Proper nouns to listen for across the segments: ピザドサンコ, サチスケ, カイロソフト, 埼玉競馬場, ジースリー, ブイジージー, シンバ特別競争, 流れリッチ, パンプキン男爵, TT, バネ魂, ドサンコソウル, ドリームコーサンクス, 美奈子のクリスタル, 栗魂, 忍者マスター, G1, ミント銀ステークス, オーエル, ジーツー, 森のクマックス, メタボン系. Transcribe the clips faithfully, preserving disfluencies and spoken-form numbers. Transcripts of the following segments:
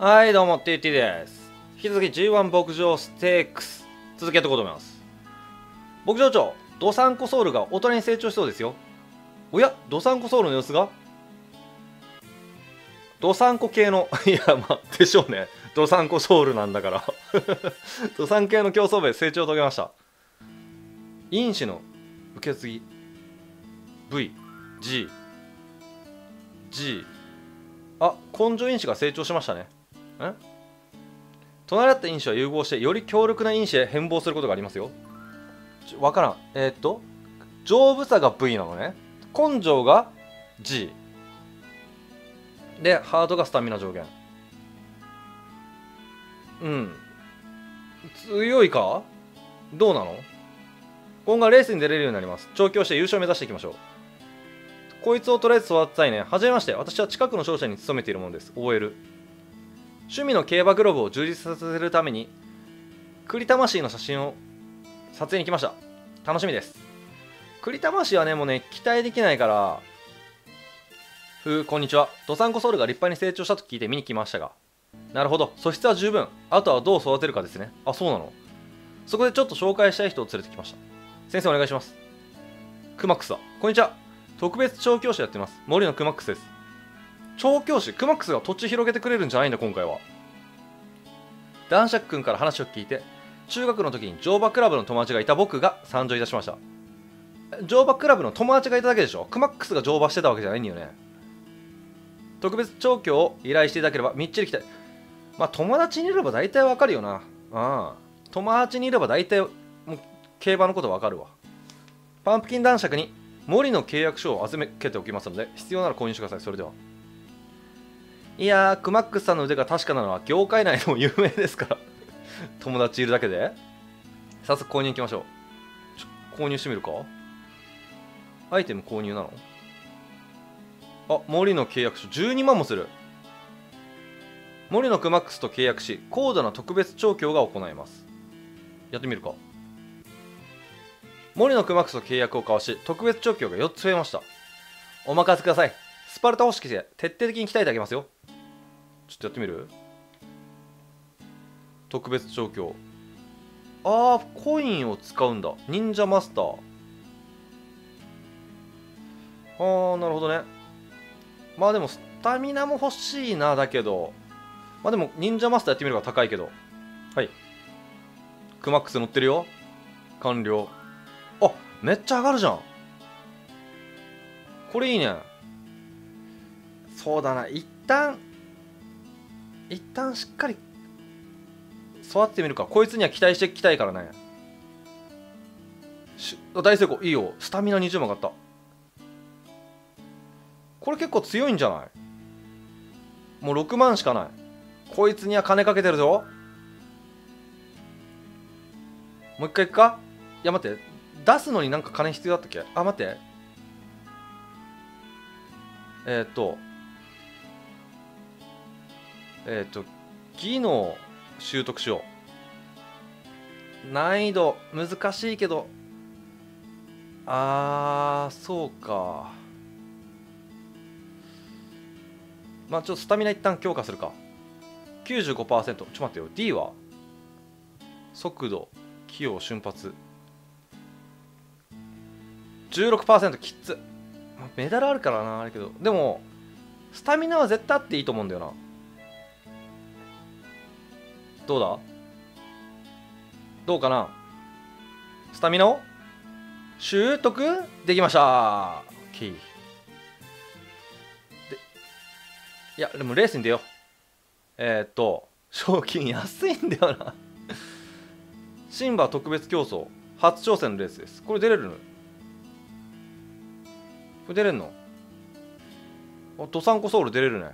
はいどうも ティーティー です。引き続き ジーワン 牧場ステークス続きやっていこうと思います。牧場長ドサンコソウルが大人に成長しそうですよ。おやドサンコソウルの様子がドサンコ系のいやまあでしょうね。ドサンコソウルなんだからドサン系の競争部成長を遂げました。因子の受け継ぎ ブイジージー あ根性因子が成長しましたね。ん隣り合った因子は融合してより強力な因子へ変貌することがありますよ。ちょ分からん。えー、っと丈夫さが ブイ なのね。根性が ジー でハードがスタミナ上限。うん強いかどうなの。今後はレースに出れるようになります。調教して優勝を目指していきましょう。こいつをとりあえず育てたいね。はじめまして私は近くの商社に勤めているものです。 オーエル 趣味の競馬グローブを充実させるために栗魂の写真を撮影に来ました。楽しみです。栗魂はねもうね期待できないから。ふうこんにちは。ドサンコソウルが立派に成長したと聞いて見に来ましたが、なるほど素質は十分、あとはどう育てるかですね。あそうなの。そこでちょっと紹介したい人を連れてきました。先生お願いします。クマックスだ。こんにちは。特別調教師やってます森のクマックスです。調教師クマックスが土地広げてくれるんじゃないんだ今回は。男爵君から話を聞いて中学の時に乗馬クラブの友達がいた僕が参上いたしました。乗馬クラブの友達がいただけでしょ。クマックスが乗馬してたわけじゃないんだよね。特別調教を依頼していただければみっちり来て。まあ友達にいれば大体わかるよな。ああ友達にいれば大体競馬のことわかるわ。パンプキン男爵に森の契約書を集めけておきますので必要なら購入してください。それでは。いやークマックスさんの腕が確かなのは業界内でも有名ですから友達いるだけで早速購入行きましょう。ちょ購入してみるか。アイテム購入なの。あ森の契約書じゅうにまんもする。森のクマックスと契約し高度な特別調教が行えます。やってみるか。森のクマックスと契約を交わし特別調教がよっつ増えました。お任せください。スパルタ方式で徹底的に鍛えてあげますよ。ちょっとやってみる。特別調教。あーコインを使うんだ。忍者マスター。あーなるほどね。まあでもスタミナも欲しいな。だけどまあでも忍者マスターやってみるが高いけど。はいクマックス乗ってるよ。完了。あめっちゃ上がるじゃんこれ。いいね。そうだな一旦一旦しっかり育ててみるか。こいつには期待していきたいからね。し大成功。いいよスタミナにじゅうまん上がった。これ結構強いんじゃない。もうろくまんしかない。こいつには金かけてるぞ。もう一回いくか。いや待って出すのになんか金必要だったっけ。あ待ってえっとえっと技能習得しよう。難易度難しいけどあーそうか。まあちょっとスタミナ一旦強化するか。 きゅうじゅうごパーセント。 ちょっと待ってよ。 D は速度器用瞬発 じゅうろくパーセント。 きっつ。メダルあるからなあれけど。でもスタミナは絶対あっていいと思うんだよな。どうだどうかな。スタミナを習得できました。 OK。 でいやでもレースに出よう。えー、っと賞金安いんだよなシンバ特別競争初挑戦のレースです。これ出れるの。出れんの。ドサンコソウル出れるね。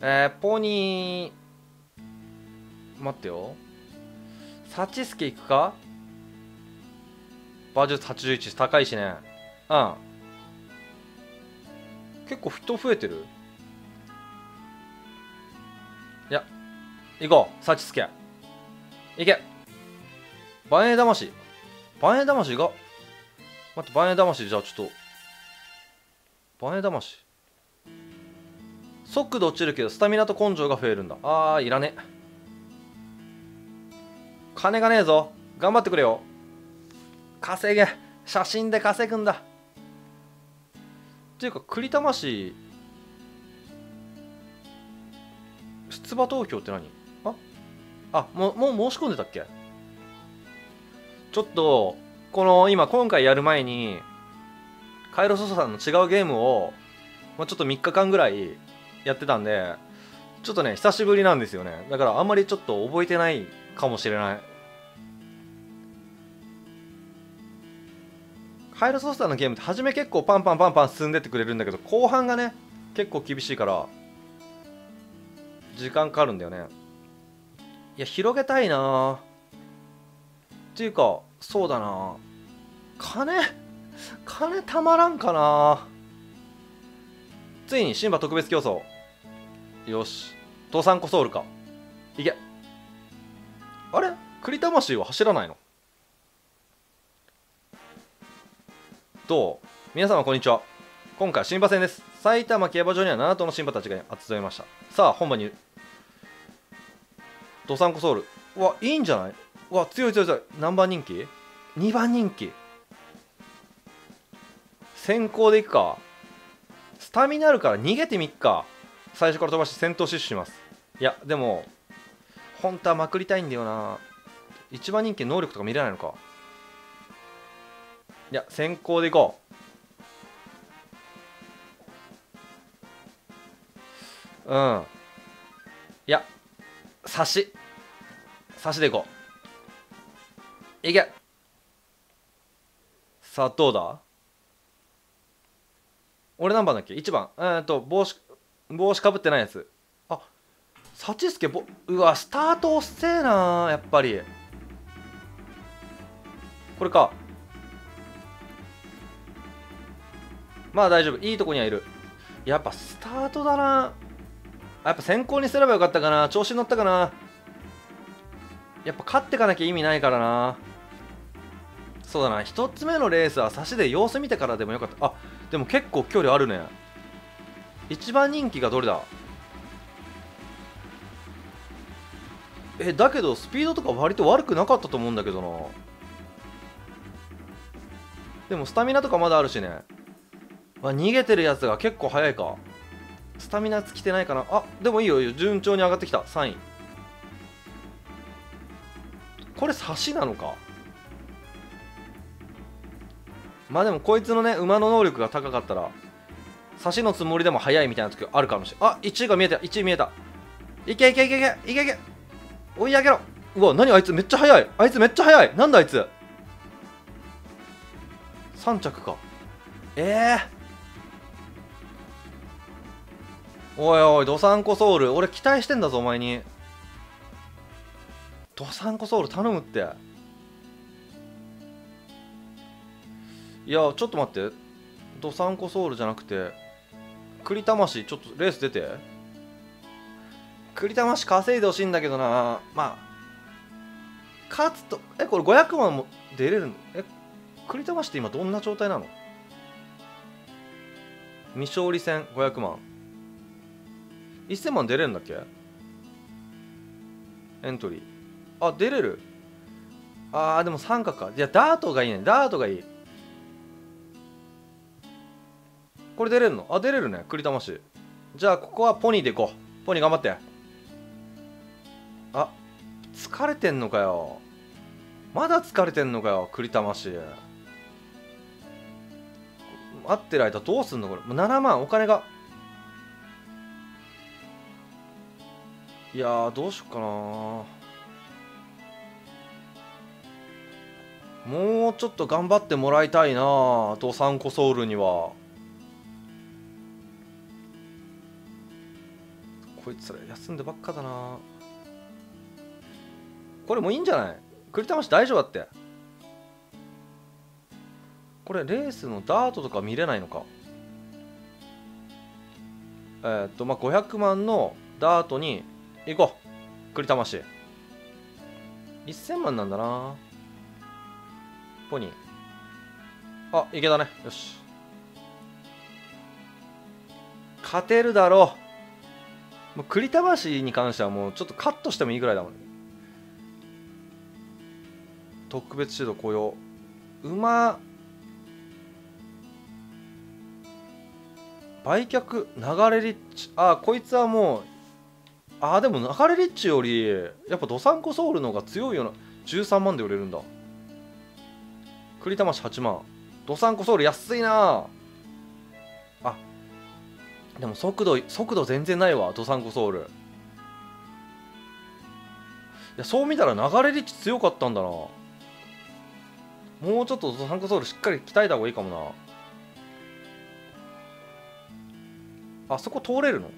えー、ポニー待ってよ。サチスケ行くか。馬術はちじゅういち高いしね。うん結構人増えてる。いや行こうサチスケ行け。バネ魂バネ魂が待ってバネ魂じゃあちょっとバネ魂速度落ちるけどスタミナと根性が増えるんだ。あーいらね。金がねえぞ。頑張ってくれよ。稼げ。写真で稼ぐんだ。っていうか栗玉市出馬投票って何？ああ、もうもう申し込んでたっけ？ちょっとこの今今回やる前にカイロソソさんの違うゲームを、まあ、ちょっとみっかかんぐらいやってたんで、ちょっとね久しぶりなんですよね。だからあんまりちょっと覚えてないかもしれない。カイロソソさんのゲームって初め結構パンパンパンパン進んでってくれるんだけど、後半がね結構厳しいから時間かかるんだよね。いや広げたいな。っていうかそうだな、金金たまらんかな。ついにシンバ特別競争、よし父さんこソウルかいけ。あれ栗魂は走らないの？どう皆様こんにちは。今回は新馬戦です。埼玉競馬場にはなな頭の新馬たちが集めました。さあ本馬にドサンコソウル。うわいいんじゃない？うわ強い強い強い。何番人気？にばん人気。先行でいくか。スタミナあるから逃げてみっか。最初から飛ばして先頭死守します。いやでも本当はまくりたいんだよな。いちばん人気能力とか見れないのか。いや先行でいこう。うん、いや差し差しでいこう。いけ。さあどうだ。俺何番だっけ？いちばん。えー、っと帽子帽子かぶってないやつ。あ幸助ぼ。うわスタートおっせえな。やっぱりこれか。まあ大丈夫、いいとこにはいる。やっぱスタートだな。やっぱ先行にすればよかったかな。調子に乗ったかな。やっぱ勝ってかなきゃ意味ないからな。そうだな、ひとつめのレースは差しで様子見てからでもよかった。あでも結構距離あるね。いちばん人気がどれだ？えだけどスピードとか割と悪くなかったと思うんだけどな。でもスタミナとかまだあるしね。まあ、逃げてるやつが結構速いか。スタミナ尽きてないかな。あでもいいよいいよ、順調に上がってきた。さんい。これ差しなのか。まあでもこいつのね馬の能力が高かったら差しのつもりでも速いみたいな時あるかもしれない。あいちいが見えた。いちい見えた。いけいけいけいけいけいけ、追い上げろ。うわ何あいつめっちゃ速い。あいつめっちゃ速い。なんだあいつ。さんちゃくか。ええーおいおいドサンコソウル、俺期待してんだぞお前に。ドサンコソウル頼むって。いやちょっと待って、ドサンコソウルじゃなくて栗魂ちょっとレース出て。栗魂稼いでほしいんだけどな。まあ勝つとえこれごひゃくまんも出れるんだ。え栗魂って今どんな状態なの？未勝利戦ごひゃくまん、いっせんまん出れるんだっけ？エントリー。あ、出れる。あー、でも三角か。いや、ダートがいいね。ダートがいい。これ出れるの？あ、出れるね。栗魂。じゃあ、ここはポニーでいこう。ポニー頑張って。あ、疲れてんのかよ。まだ疲れてんのかよ、栗魂。待ってる間どうすんのこれ。ななまん、お金が。いやーどうしよっかな。もうちょっと頑張ってもらいたいなドサンコソウルには。こいつら休んでばっかだな。これもういいんじゃない？栗魂大丈夫だって。これレースのダートとか見れないのか。えー、っとまあごひゃくまんのダートに行こう。栗魂いっせんまんなんだな。ポニーあいけたね。よし勝てるだろう。まあ、栗田橋に関してはもうちょっとカットしてもいいぐらいだもんね。特別指導雇用馬売却流れリッチ、ああこいつはもう、ああでも流れリッチよりやっぱドサンコソウルの方が強いような。じゅうさんまんで売れるんだ。栗田橋はちまん、ドサンコソウル安いなあ。あでも速度速度全然ないわドサンコソウル。いやそう見たら流れリッチ強かったんだな。もうちょっとドサンコソウルしっかり鍛えた方がいいかもな。あそこ通れるの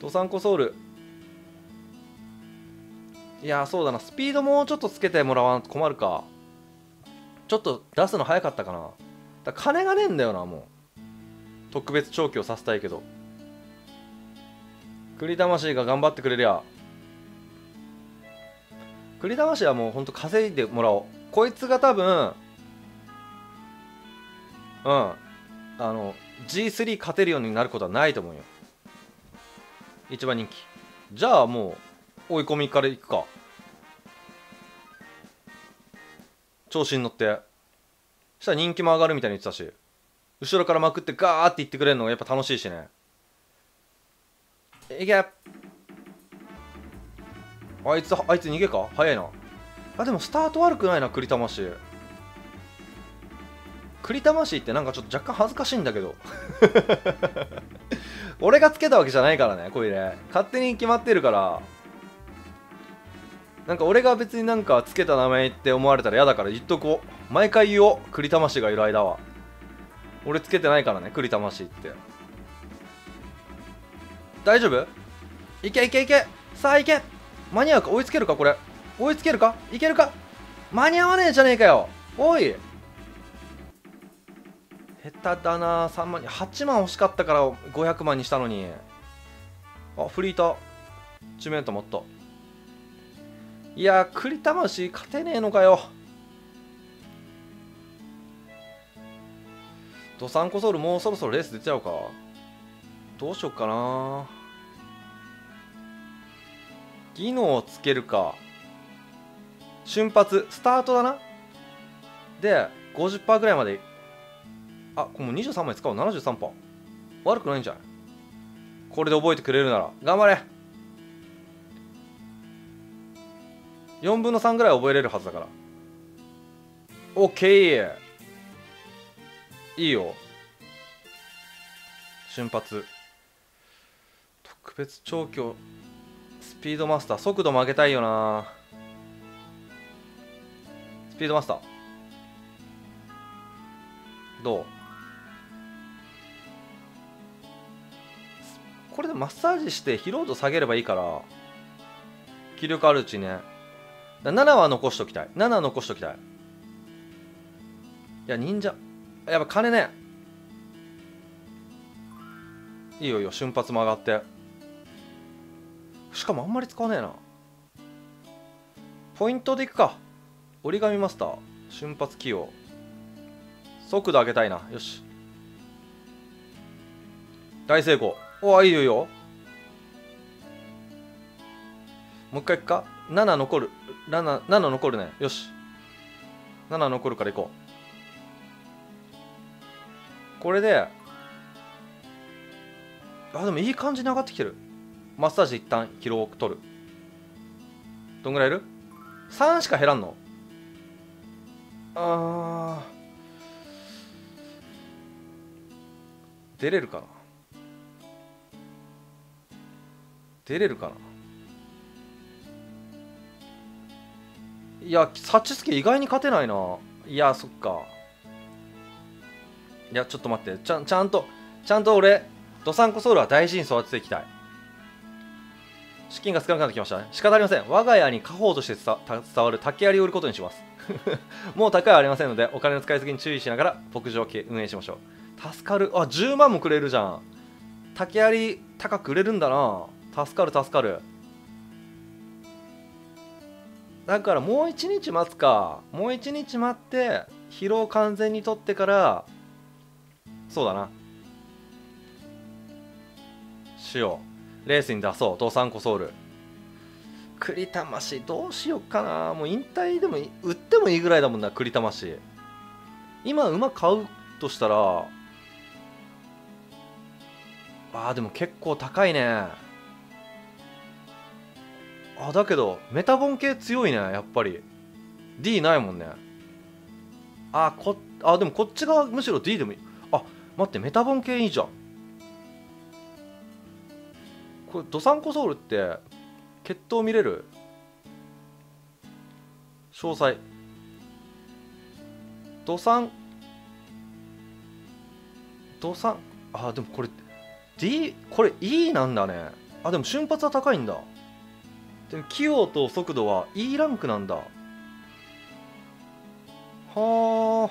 ドサンコソウル、いやそうだな、スピードもうちょっとつけてもらわんと困るか。ちょっと出すの早かったかな。だから金がねえんだよな。もう特別長期をさせたいけど栗魂が頑張ってくれりゃ。栗魂はもうほんと稼いでもらおう。こいつが多分うんあの ジースリー 勝てるようになることはないと思うよ、一番人気。じゃあもう追い込みからいくか。調子に乗ってしたら人気も上がるみたいに言ってたし、後ろからまくってガーっていってくれるのがやっぱ楽しいしね。いけ、あいつあいつ逃げか早いな。あでもスタート悪くないな栗魂。栗魂ってなんかちょっと若干恥ずかしいんだけど俺がつけたわけじゃないからねこれね、勝手に決まってるから。なんか俺が別になんかつけた名前って思われたら嫌だから言っとこう。毎回言おう栗魂が由来だわ。俺つけてないからね栗魂って。大丈夫、いけいけいけ、さあいけ、間に合うか、追いつけるか、これ追いつけるか、いけるか、間に合わねえじゃねえかよおい。下手だな。さんまんにはちまん欲しかったからごひゃくまんにしたのに。あフリーター知名度持った。いやー栗魂勝てねえのかよ。ドサンコソウルもうそろそろレース出ちゃうか。どうしよっかな。技能をつけるか。瞬発スタートだな。で ごじゅっパーセント ぐらいまで。あこれもうにじゅうさんまい使おう。 ななじゅうさんパーセント 悪くないんじゃない。これで覚えてくれるなら頑張れ。よんぶんのさんぐらい覚えれるはずだから OK いいよ。瞬発特別調教スピードマスター、速度も上げたいよな。スピードマスターどう、これでマッサージして疲労度下げればいいから気力あるうちね。ななは残しときたい。ななは残しときたい。いや、忍者。やっぱ金ね。いいよいいよ、瞬発も上がって。しかもあんまり使わねえな。ポイントでいくか。折り紙マスター。瞬発起用。速度上げたいな。よし。大成功。おお、いいよいいよ。もう一回いくか。なな残る。なな, なな残るね。よしなな残るからいこう。これであでもいい感じに上がってきてる。マッサージ一旦疲労を取る。どんぐらいいる ?さん しか減らんの。あ出れるかな出れるかな。いやサチスケ意外に勝てないな。いやそっか。いやちょっと待って、ちゃんちゃんとちゃんと俺ドサンコソウルは大事に育てていきたい。資金が少なくなってきましたね。仕方ありません。我が家に家宝として伝わる竹槍を売ることにしますもう高いはありませんのでお金の使いすぎに注意しながら牧場を運営しましょう。助かる。あじゅうまんもくれるじゃん。竹槍高く売れるんだな。助かる助かる。だからもう一日待つか。もう一日待って疲労完全に取ってから。そうだなしよう。レースに出そう。ドサンコソウル。栗魂どうしよっかな。もう引退でも売ってもいいぐらいだもんな、栗魂。今馬買うとしたら、あーでも結構高いね。あだけどメタボン系強いね、やっぱり。D ないもんね。あこあでもこっち側むしろ D でもいい。あ待って、メタボン系いいじゃん。これドサンコソウルって決闘見れる？詳細ドサンドサンあでもこれ D これ E なんだね。あでも瞬発は高いんだ。でも器用と速度は E ランクなんだ。は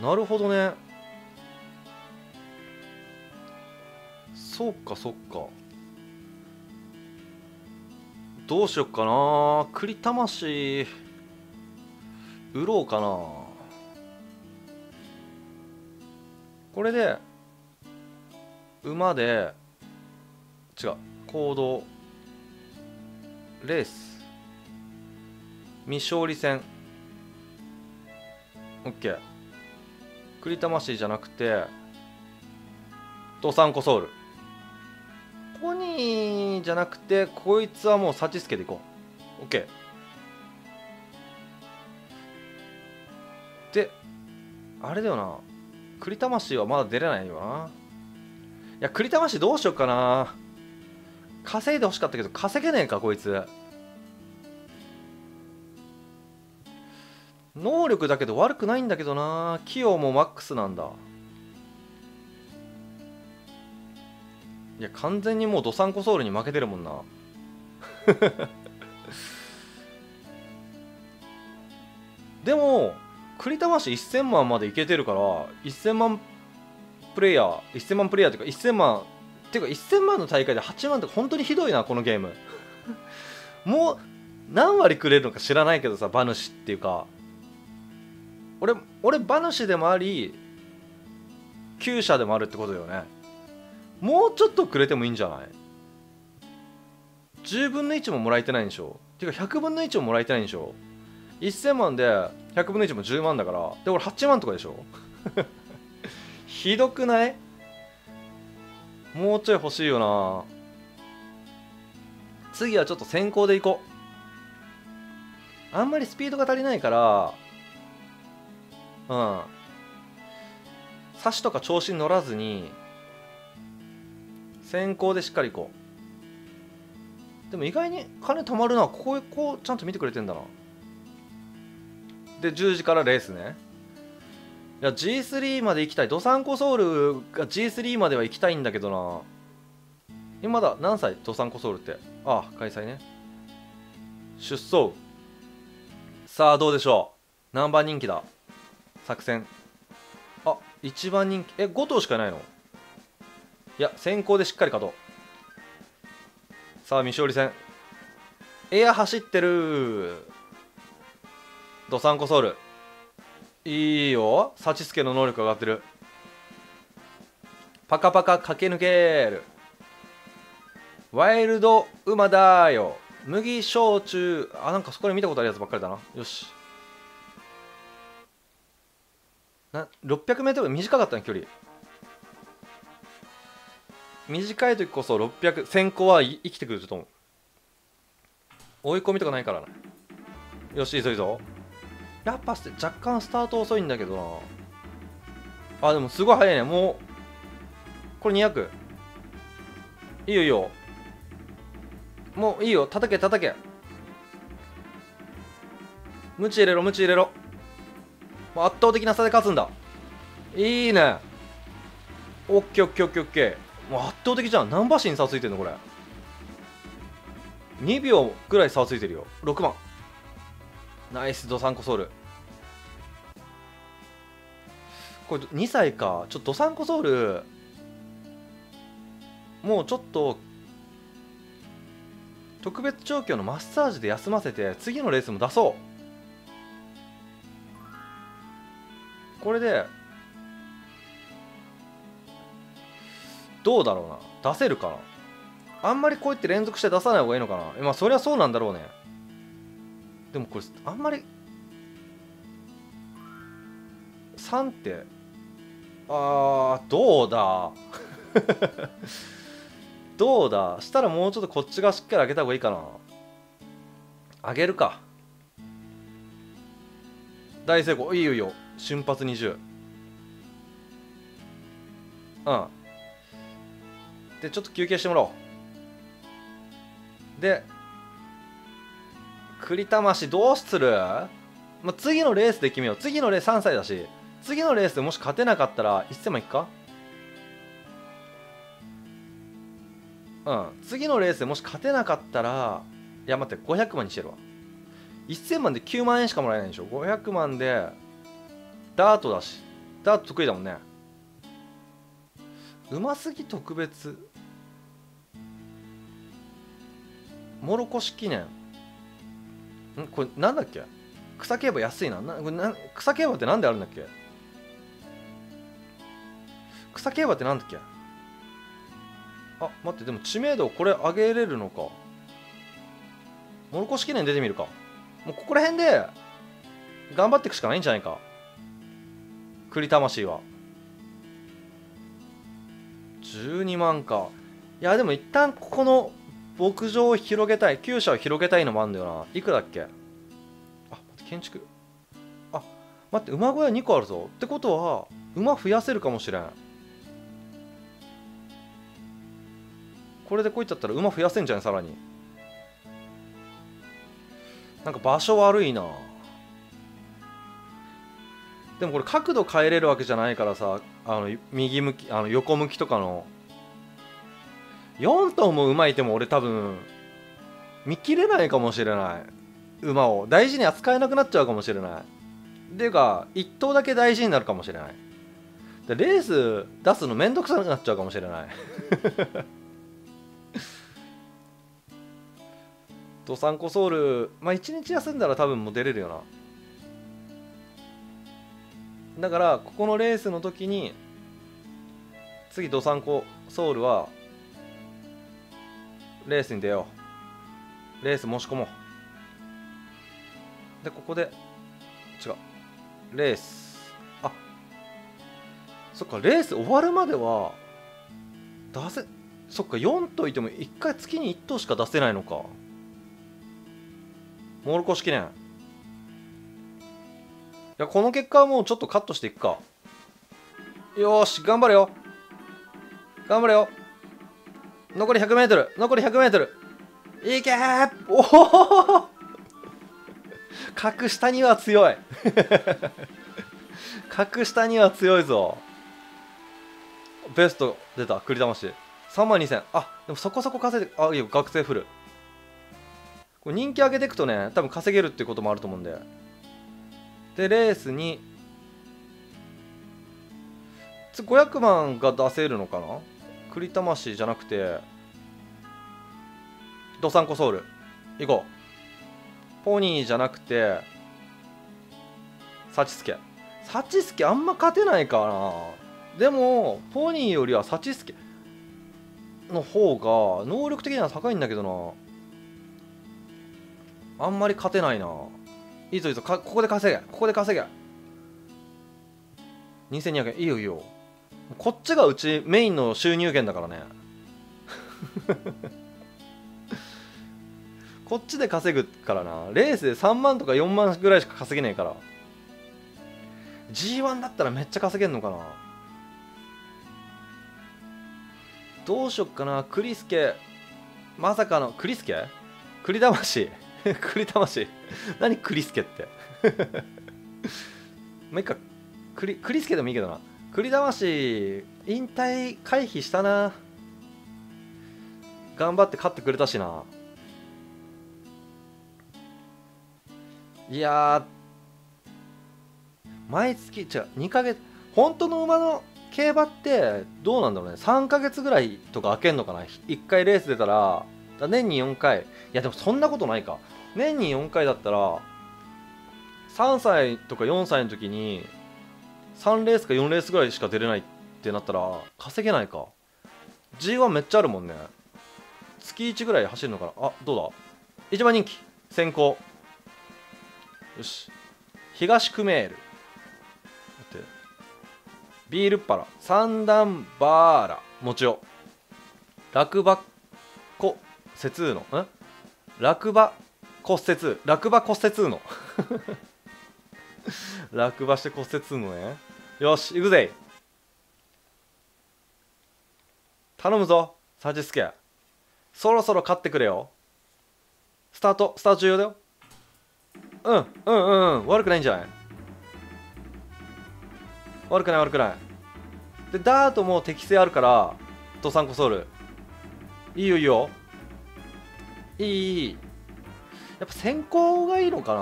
あ、なるほどね。そっかそっか。どうしよっかな。栗魂売ろうかな。これで馬で違う行動レース未勝利戦 OK。 栗魂じゃなくてドサンコソウル、ポニーじゃなくてこいつはもうサチスケでいこう。 OK で、あれだよな、栗魂はまだ出れないよな。いや栗魂どうしよっかな。稼いでほしかったけど稼げねえかこいつ。能力だけど悪くないんだけどな。器用もマックスなんだ。いや完全にもうドサンコソウルに負けてるもんなでも栗魂いっせんまんまでいけてるから、いっせんまんプレイヤーいっせんまんプレイヤーっていうかいっせんまんっていうかいっせんまんの大会ではちまんって本当にひどいなこのゲームもう何割くれるのか知らないけどさ、馬主っていうか俺俺馬主でもあり厩舎でもあるってことだよね。もうちょっとくれてもいいんじゃない ?じゅうぶんのいちももらえてないんでしょ。てかひゃくぶんのいちももらえてないんでしょ。いっせんまんでひゃくぶんのいちもじゅうまんだから、で俺はちまんとかでしょひどくない？もうちょい欲しいよな。次はちょっと先行でいこう。あんまりスピードが足りないからうん差しとか調子に乗らずに先行でしっかりいこう。でも意外に金貯まるな。こここうちゃんと見てくれてんだな。でじゅうじからレースね。いや ジースリー まで行きたい。ドサンコソウルが ジースリー までは行きたいんだけどな。今だ何歳ドサンコソウルって。ああ開催ね。出走さあどうでしょう。何番人気だ作戦。あいちばんにんき。えご頭しかないの。いや先行でしっかり勝とう。さあ未勝利戦エア走ってるドサンコソウルいいよ。サチスケの能力上がってる。パカパカ駆け抜けるワイルド馬だよ。麦焼酎あなんかそこで見たことあるやつばっかりだな。よしな ろっぴゃくメートル 短かったね距離。短い時こそろっぴゃく先行は生きてくると思う。追い込みとかないからな。よし急いぞ。やっぱ若干スタート遅いんだけどな。あでもすごい速いね。もうこれにひゃくいいよいいよ。もういいよ叩け叩け。ムチ入れろムチ入れろ。もう圧倒的な差で勝つんだ。いいね。オッケーオッケーオッケーオッケー。もう圧倒的じゃん。何馬身差ついてんのこれ。にびょうぐらい差ついてるよ。ろくばんナイスドサンコソウル。これにさいか。ちょっとドサンコソウルもうちょっと特別調教のマッサージで休ませて次のレースも出そう。これでどうだろうな、出せるかな。あんまりこうやって連続して出さない方がいいのかな。まあそりゃそうなんだろうね。でもこれあんまりさんってあーどうだどうだしたらもうちょっとこっち側しっかり上げた方がいいかな。上げるか。大成功。いいよいいよ。瞬発にじゅう。うん。でちょっと休憩してもらおう。で栗魂どうする、まあ、次のレースで決めよう。次のレースさんさいだし、次のレースでもし勝てなかったらいっせんまんいくか。うん、次のレースでもし勝てなかったら、いや待って、ごひゃくまんにしてるわ。いっせんまんできゅうまんえんしかもらえないでしょ。ごひゃくまんでダートだし、ダート得意だもんね。うますぎ特別もろこし記念ん、これなんだっけ、草競馬安い な, な, これな草競馬ってなんであるんだっけ。草競馬ってなんだっけ。あ、待って、でも知名度をこれ上げれるのか。もろこし記念出てみるか。もうここら辺で頑張っていくしかないんじゃないか、栗魂は。じゅうにまんか。いやでも一旦ここの牧場を広げたい、厩舎を広げたいのもあるんだよな。いくらだっけ。あ、待って、建築、あ、待って、馬小屋にこあるぞ。ってことは馬増やせるかもしれん。これでこういっちゃったら馬増やせんじゃん。さらになんか場所悪いな。でもこれ角度変えれるわけじゃないからさ、あの右向き、あの横向きとかのよん頭も馬いても俺多分見切れないかもしれない。馬を大事に扱えなくなっちゃうかもしれない。っていうかいっ頭だけ大事になるかもしれない。でレース出すのめんどくさくなっちゃうかもしれないドサンコソウル、まあいちにち休んだら多分もう出れるよな。だからここのレースの時に次ドサンコソウルはレースに出よう。レース申し込もう。でここで違うレース、あ、そっか、レース終わるまでは出せ、そっか、よん頭いてもいっかい月にいっ頭しか出せないのか。モールコシ記念、いやこの結果はもうちょっとカットしていくか。よーし、頑張れよ頑張れよ。残り ひゃくメートル、 残り ひゃくメートル、 いけー。おお格下には強い格下には強いぞ。ベスト出た栗魂さんまんにせん。あ、でもそこそこ稼いで、あ、いいよ、学生フル。これ人気上げていくとね、多分稼げるっていうこともあると思うんで。でレースにごひゃくまんが出せるのかな。栗魂じゃなくてドサンコソウル行こう。ポニーじゃなくてサチスケ。サチスケあんま勝てないかな。でもポニーよりはサチスケの方が能力的には高いんだけどな。あんまり勝てないな。いいぞいいぞ、ここで稼げ、ここで稼げ。にせんにひゃくえん、いいよいいよ。こっちがうちメインの収入源だからねこっちで稼ぐからな。レースでさんまんとかよんまんぐらいしか稼げねえから。 ジーワン だったらめっちゃ稼げんのかな。どうしよっかな。クリスケ、まさかのクリスケ、栗魂栗魂何栗助ってもういいか、栗助でもいいけどな。栗魂引退回避したな。頑張って勝ってくれたしな。いやー毎月違うにかげつ、本当の馬の競馬ってどうなんだろうね。さんかげつぐらいとか開けんのかな。いっかいレース出たら年によんかい。いやでもそんなことないか。年によんかいだったらさんさいとかよんさいの時にさんレースかよんレースぐらいしか出れないってなったら稼げないか。ジーワン めっちゃあるもんね。月いちぐらい走るのかな。あ、どうだ、一番人気先行。よし、東クメール、待って、ビールっぱら、三段バーラ、もちお、落馬骨折の、ん、落馬骨折、落馬骨折の落馬して骨折のね。よし、行くぜ、頼むぞサジスケ、そろそろ勝ってくれよ。スタート、スタート重要だよ。うんうんうんうん、悪くないんじゃない、悪くない悪くない。でダートも適性あるから、ドサンコソウルいいよいいよ、いいいい。やっぱ先行がいいのか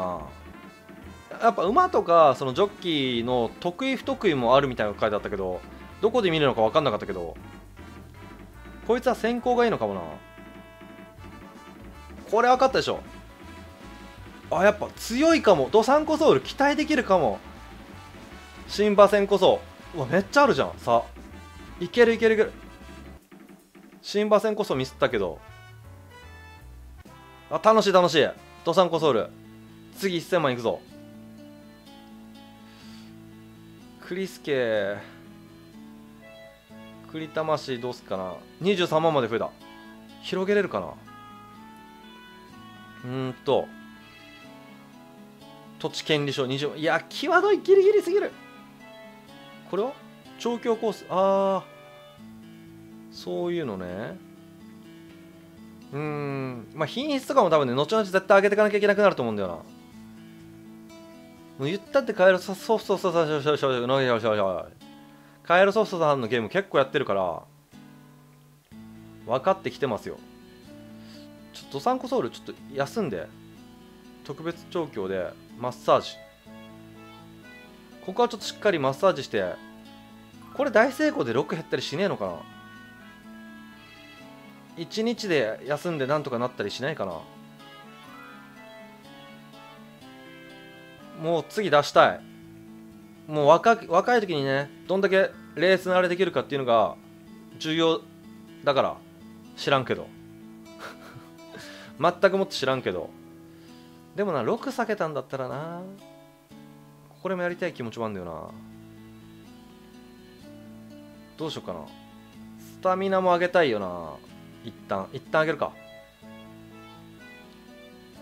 な。やっぱ馬とかそのジョッキーの得意不得意もあるみたいなの書いてあったけど、どこで見るのか分かんなかったけど、こいつは先行がいいのかもな。これ分かったでしょ。あ、やっぱ強いかも。ドサンコソウル期待できるかも。新馬戦こそ、うわめっちゃあるじゃん。さあいけるいけるいける。新馬戦こそミスったけど、あ、楽しい楽しい。ドサンコソウル次いっせんまんいくぞ。クリスケ、クリ魂どうすっかな。にじゅうさんまんまで増えた。広げれるかな。うーんと土地権利書にじゅう、いや際どい、ギリギリすぎる。これは調教コース、ああそういうのね。うーん、まあ品質とかも多分ね、後々絶対上げていかなきゃいけなくなると思うんだよな。もう言ったってカエルソフトさんのゲーム結構やってるから分かってきてますよ。ちょっとドサンコソウルちょっと休んで、特別調教でマッサージ、ここはちょっとしっかりマッサージして。これ大成功でろく減ったりしねえのかな。いちにちで休んでなんとかなったりしないかな。もう次出したい。もう 若, 若い時にね、どんだけレース慣れできるかっていうのが重要だから。知らんけど全くもって知らんけど、でもな、ろく避けたんだったらな、これもやりたい気持ちもあるんだよな。どうしようかな。スタミナも上げたいよな。一旦一旦上げるか。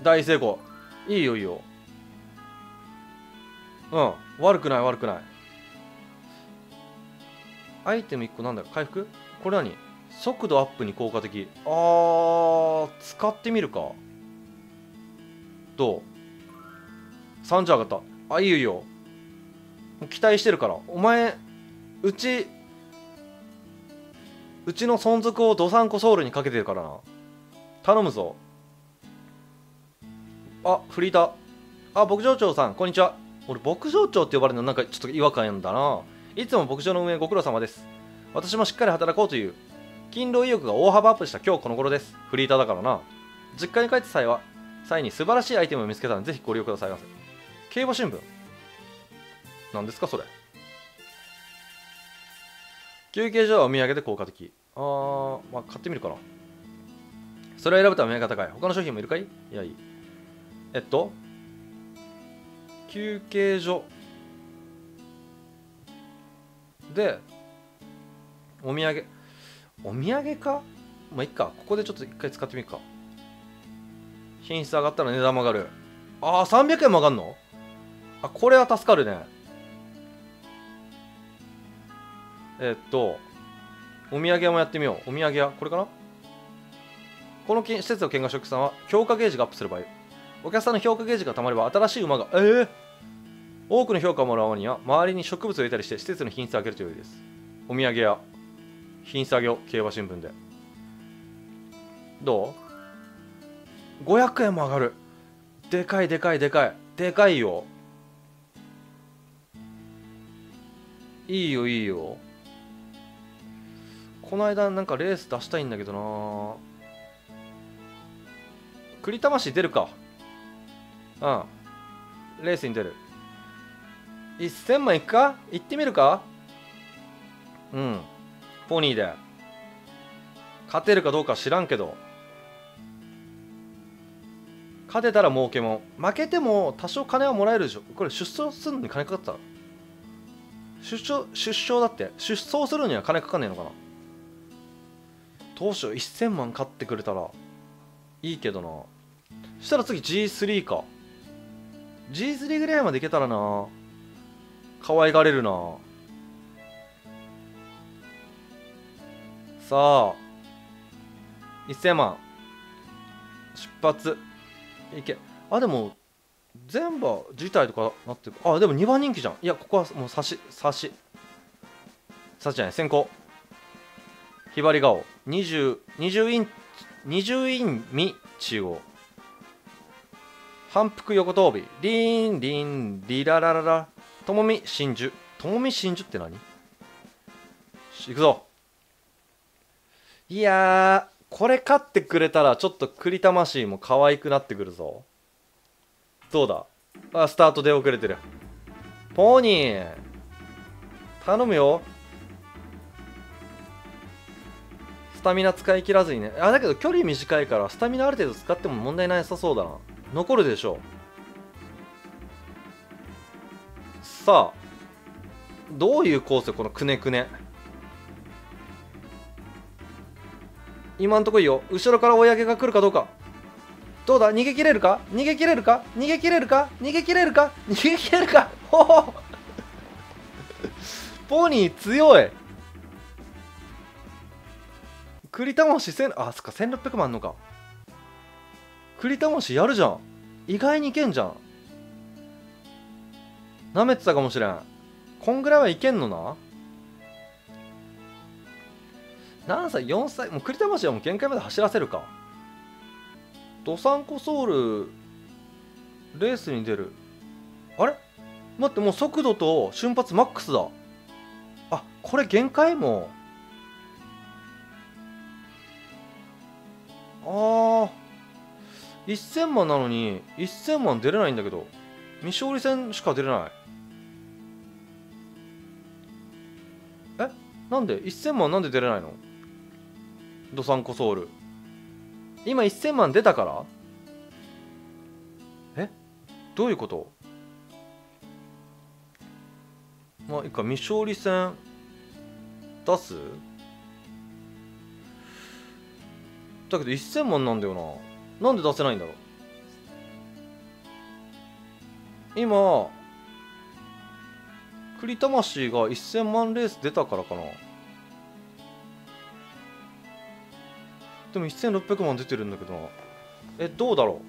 大成功、いいよいいよ。うん、悪くない悪くない。アイテムいっこなんだろう、回復、これ何、速度アップに効果的。あー、使ってみるか。どう、さんじゅう上がった。あ、いいよいいよ、期待してるから。お前、うちうちの存続をドサンコソウルにかけてるからな。頼むぞ。あ、フリーター、あ、牧場長さんこんにちは。俺牧場長って呼ばれるのなんかちょっと違和感だな。いつも牧場の運営ご苦労様です。私もしっかり働こうという勤労意欲が大幅アップした今日この頃です。フリーターだからな。実家に帰った際は際に素晴らしいアイテムを見つけたので、ぜひご利用くださいませ。競馬新聞、何ですかそれ。休憩所はお土産で効果的。あー、まあ買ってみるかな。それを選ぶとはお土産が高い。他の商品もいるかい。いや、いい。えっと休憩所でお土産、お土産か、まあいっか。ここでちょっと一回使ってみるか。品質上がったら値段も上がる。ああ、さんびゃくえんも上がるの。あ、これは助かるね。えー、っとお土産屋もやってみよう。お土産屋、これかな。この施設の見学職さんは評価ゲージがアップする場合、お客さんの評価ゲージがたまれば新しい馬が、えー、多くの評価をもらう馬には周りに植物を入れたりして施設の品質を上げるというよりです。お土産屋、品質上げを競馬新聞で。どう、ごひゃくえんも上がる。でかいでかいでかいでかいよ。いいよいいよ。この間なんかレース出したいんだけどな。栗魂出るか。うん、レースに出る。いっせんまんいくか、行ってみるか。うん、ポニーで。勝てるかどうか知らんけど、勝てたら儲けもん、負けても多少金はもらえるでしょ。これ出走するのに金かかった、出走出走だって、出走するには金かかんねえのかな。当初せんまん勝ってくれたらいいけどな。そしたら次 ジースリー か、 ジースリー ぐらいまでいけたらな、可愛がれるな。さあせんまん出発いけ。あでも全部自体とかなってる。あでもにばん人気じゃん。いやここはもう差し差し差しじゃない、先行ひばり顔 20, 20イン20インミ中央反復横跳びリンリンリララララともみ真珠、ともみ真珠って何。いくぞ。いやーこれ勝ってくれたらちょっと栗魂も可愛くなってくるぞ。どうだ、あスタート出遅れてる。ポニー頼むよ。スタミナ使い切らずにね。あだけど距離短いからスタミナある程度使っても問題なさそうだな。残るでしょう。さあどういうコースよこのくねくね。今んとこいいよ。後ろから追い上げが来るかどうか。どうだ逃げ切れるか、逃げ切れるか、逃げ切れるか、逃げ切れるか、逃げ切れるか。ほほポニー強い。栗魂せん、あそっかせんろっぴゃくまんのか。栗魂やるじゃん、意外にいけんじゃん。なめてたかもしれん。こんぐらいはいけんのな。何歳 ?よん 歳、もう栗魂はもう限界まで走らせるか。ドサンコソウルレースに出る。あれ待って、もう速度と瞬発マックスだ。あこれ限界もう。あーせんまんなのにせんまん出れないんだけど、未勝利戦しか出れない。えなんでせんまんなんで出れないの。ドサンコソウル今せんまん出たから。えどういうこと。まあいいか、未勝利戦出すだけどせんまんなんだよな。なんで出せないんだろう。今栗魂がせんまんレース出たからかな。でもせんろっぴゃくまん出てるんだけどな。えどうだろ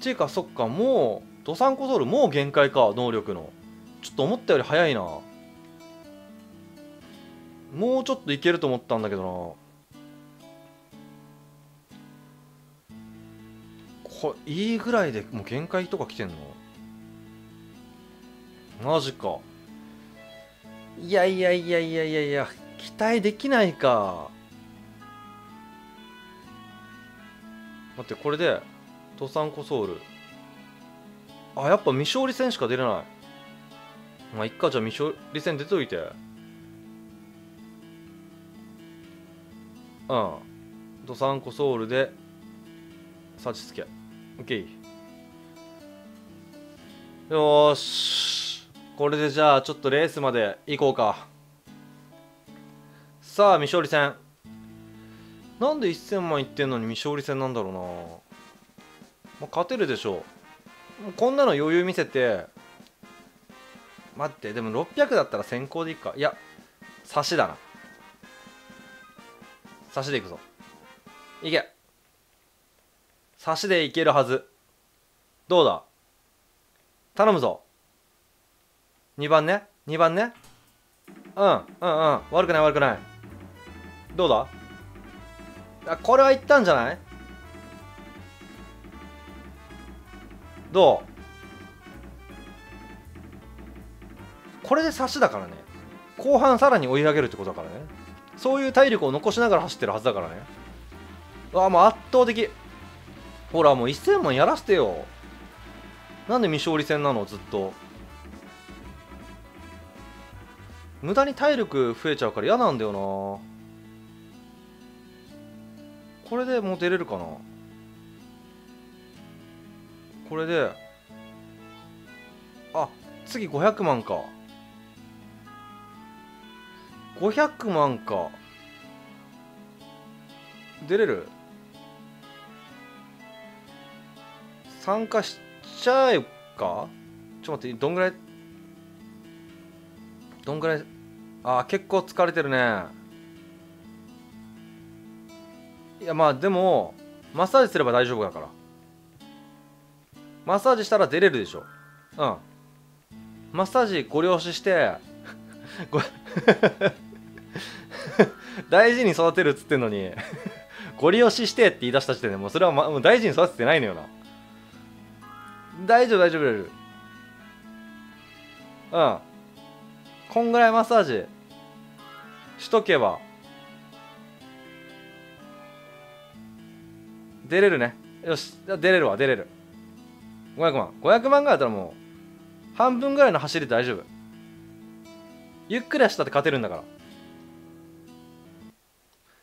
う。ちいかそっか、もうドサンコソールもう限界か能力の。ちょっと思ったより早いな。もうちょっといけると思ったんだけどな。これいいぐらいでもう限界とか来てんのマジか。いやいやいやいやいやいや期待できないか。待ってこれでドサンコソウル、あやっぱ未勝利戦しか出れない。まあいっか、じゃあ未勝利戦出といて。うん、ドサンコソウルで差し付け OK。 よーしこれでじゃあちょっとレースまで行こうか。さあ未勝利戦なんでせんまんいってんのに未勝利戦なんだろうな。まあ、勝てるでしょう。もうこんなの余裕見せて。待ってでもろっぴゃくだったら先行でいくか。いや差しだな、差しでいくぞ。いけ、差しでいけるはず。どうだ頼むぞ。にばんね、にばんね、うんうんうん、悪くない悪くない。どうだ、あこれはいったんじゃない。どうこれで差しだからね。後半さらに追い上げるってことだからね。そういう体力を残しながら走ってるはずだからね。うわもう圧倒的。ほらもうせんまんやらせてよ。なんで未勝利戦なのずっと。無駄に体力増えちゃうから嫌なんだよな。これでもう出れるかな。これで、あ、次ごひゃくまんか。ごひゃくまんか。出れる？参加しちゃえか？ちょっと待って、どんぐらいどんぐらいあー、結構疲れてるね。いや、まあでもマッサージすれば大丈夫だから、マッサージしたら出れるでしょ。うん、マッサージご了承してご大事に育てるっつってんのにご利用ししてって言い出した時点でもうそれは、ま、もう大事に育ててないのよな。大丈夫大丈夫、うん、こんぐらいマッサージしとけば出れるね。よし、出れるわ、出れる。ごひゃくまん、ごひゃくまんぐらいだったらもう半分ぐらいの走りで大丈夫。ゆっくり走ったって勝てるんだから。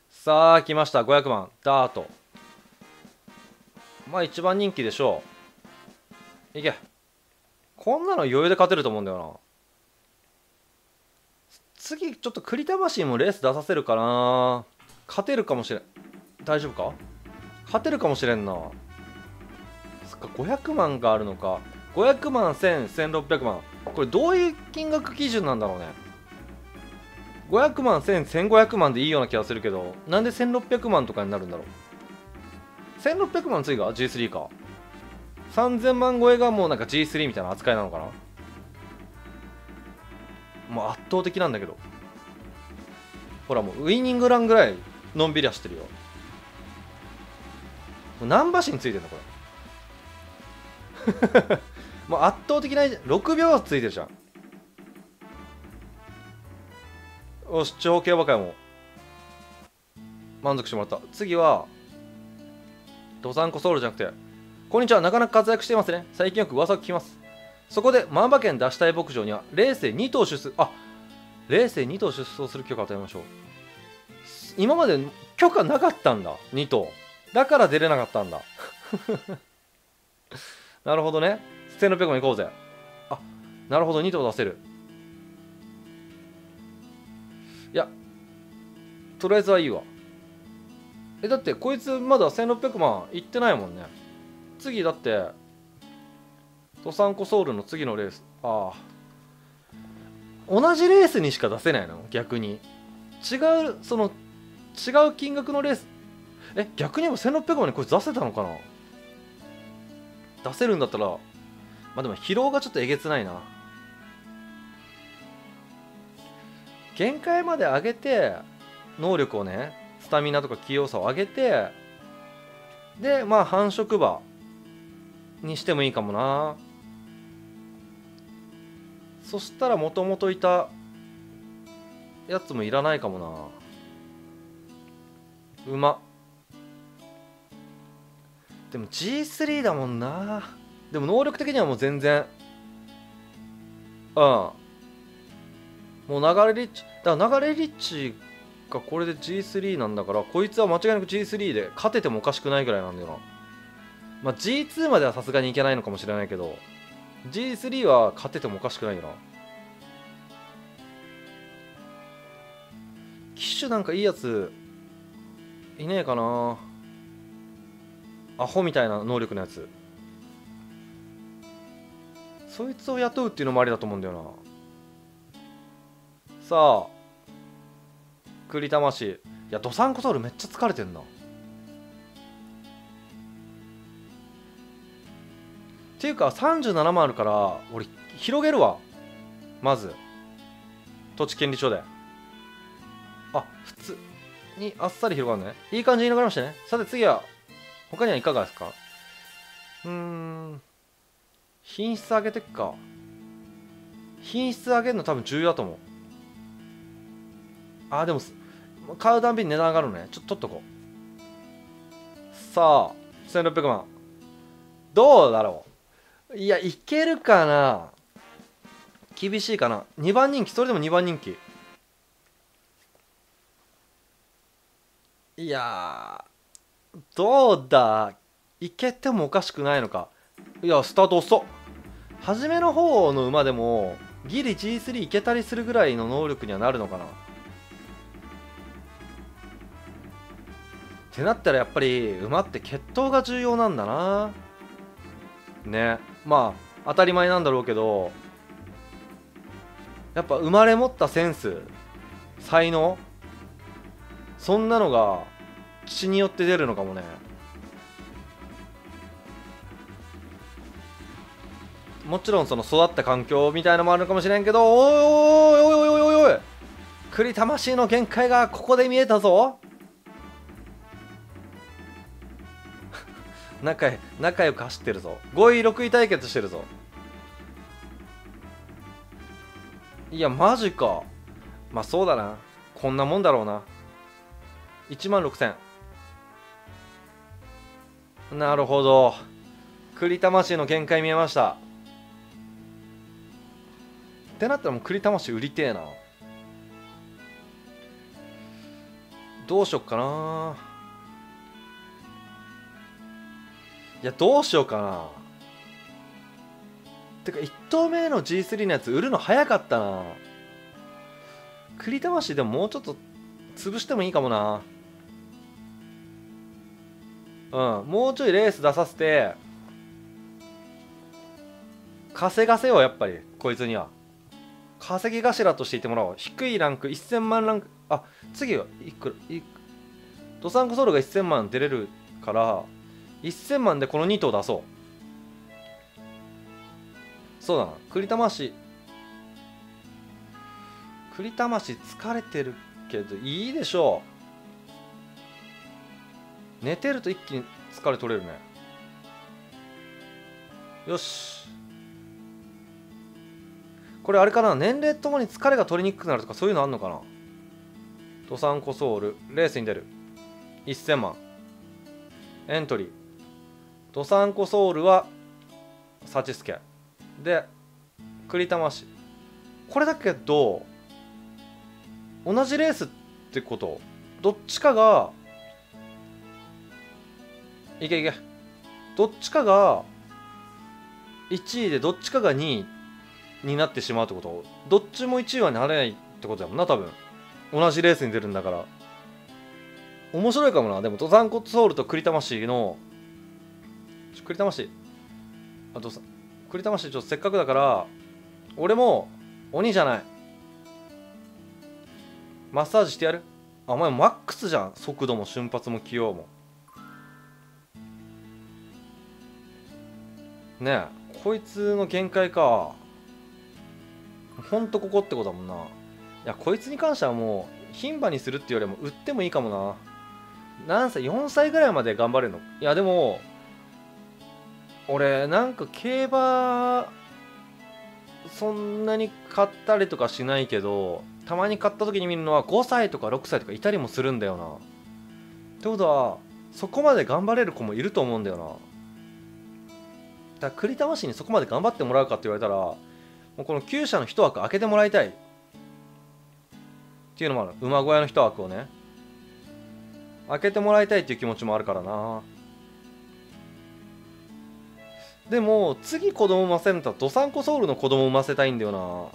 さあ来ました、ごひゃくまんダート。まあ一番人気でしょう。いけ、こんなの余裕で勝てると思うんだよな。次ちょっと栗魂もレース出させるかな。勝てるかもしれん。大丈夫か、勝てるかもしれんな。そっか、ごひゃくまんがあるのか。ごひゃくまん、せん、せんろっぴゃくまん、これどういう金額基準なんだろうね。ごひゃくまん、せん、せんごひゃくまんでいいような気がするけど、なんでせんろっぴゃくまんとかになるんだろう。せんろっぴゃくまん次が ジースリー か。さんぜんまん超えがもうなんか ジースリー みたいな扱いなのかな。もう圧倒的なんだけど、ほらもうウイニングランぐらいのんびり走ってるよ。何馬身ついてんのこれもう圧倒的なろくびょうついてるじゃん。よし、地方競馬会も満足してもらった。次はドサンコソウルじゃなくて、こんにちは、なかなか活躍していますね。最近よく噂を聞きます。そこで万馬券出したい牧場にはレースに頭出走、あ、レースに頭出走する許可を与えましょう。今まで許可なかったんだ、に頭だから出れなかったんだなるほどね。せんろっぴゃくまんいこうぜ。あ、なるほど、に頭出せる。いや、とりあえずはいいわ。え、だってこいつまだせんろっぴゃくまんいってないもんね。次だってドサンコソウルの次のレース、ああ、同じレースにしか出せないの。逆に違う、その違う金額のレース、え、逆にもせんろっぴゃくまんにこいつ出せたのかな。出せるんだったら、まあでも疲労がちょっとえげつないな。限界まで上げて能力をね、スタミナとか器用さを上げて、でまあ繁殖馬にしてもいいかもな。そしたらもともといたやつもいらないかもな。馬でも ジースリー だもんな。でも能力的にはもう全然、うん、もう流れリッチだから、流れリッチがこれで ジースリー なんだから、こいつは間違いなく ジースリー で勝ててもおかしくないぐらいなんだよな。まあ、ジーツー まではさすがにいけないのかもしれないけど、 ジースリー は勝ててもおかしくないよな。騎手なんかいいやついねえかな。アホみたいな能力のやつ、そいつを雇うっていうのもありだと思うんだよな。さあ栗魂、いやドサンコソウルめっちゃ疲れてんな。っていうかさんじゅうななまんあるから俺広げるわ。まず土地権利書で、あ、普通にあっさり広がるね。いい感じに広がりましたね。さて次は他にはいかがですか。うーん、品質上げてっか。品質上げるの多分重要だと思う。あー、でも買うたんびに値段上がるのね。ちょっと取っとこう。さあせんろっぴゃくまんどうだろう。いや、いけるかな。厳しいかな。にばん人気、それでもにばん人気。いやどうだ、いけてもおかしくないのか。いや、スタート遅っ。初めの方の馬でもギリ ジースリー いけたりするぐらいの能力にはなるのかな。ってなったらやっぱり馬って血統が重要なんだな。ね、まあ当たり前なんだろうけど、やっぱ生まれ持ったセンス、才能、そんなのが血によって出るのかもね。もちろんその育った環境みたいのもあるのかもしれんけど、おいおいおいおいおいおい、栗魂の限界がここで見えたぞ。仲, 仲良く走ってるぞ。ごいろくい対決してるぞ。いやマジか。まあそうだな、こんなもんだろうな。いちまんろくせん。なるほど、栗魂の限界見えました。ってなったらもう栗魂売りてえな。どうしよっかな。いやどうしようかな。てかいち投目の ジースリー のやつ売るの早かったな。栗魂でももうちょっと潰してもいいかもな。うん、もうちょいレース出させて稼がせよう。やっぱりこいつには稼ぎ頭としていてもらおう。低いランクいっせんまんランク、あ次はいくらドサンコソウルがいっせんまん出れるからいっせんまんでこのに頭出そう。そうだな、栗魂栗魂疲れてるけどいいでしょう。寝てると一気に疲れ取れるね。よし、これあれかな、年齢ともに疲れが取りにくくなるとかそういうのあんのかな。ドサンコソウルレースに出るいっせんまんエントリー。ドサンコソウルはサチスケで栗魂、これだけど同じレースってこと、どっちかがいけいけどっちかがいちいでどっちかがにいになってしまうってこと、どっちもいちいはなれないってことだもんな。多分同じレースに出るんだから。面白いかもな。でもドサンコソウルと栗魂の栗魂あとさ栗魂ちょっとせっかくだから、俺も鬼じゃないマッサージしてやる。あお前マックスじゃん、速度も瞬発も器用もねえ。こいつの限界か、ほんとここってことだもんな。いやこいつに関してはもう牝馬にするっていうよりも売ってもいいかもな。何歳よんさいぐらいまで頑張れるの。いやでも俺なんか競馬そんなに買ったりとかしないけど、たまに買った時に見るのはごさいとかろくさいとかいたりもするんだよな。ってことはそこまで頑張れる子もいると思うんだよな。だから栗魂にそこまで頑張ってもらうかって言われたら、もうこの厩舎の一枠開けてもらいたいっていうのもある。馬小屋の一枠をね開けてもらいたいっていう気持ちもあるからな。でも次子供産ませるんだったらドサンコソウルの子供産ませたいんだよな。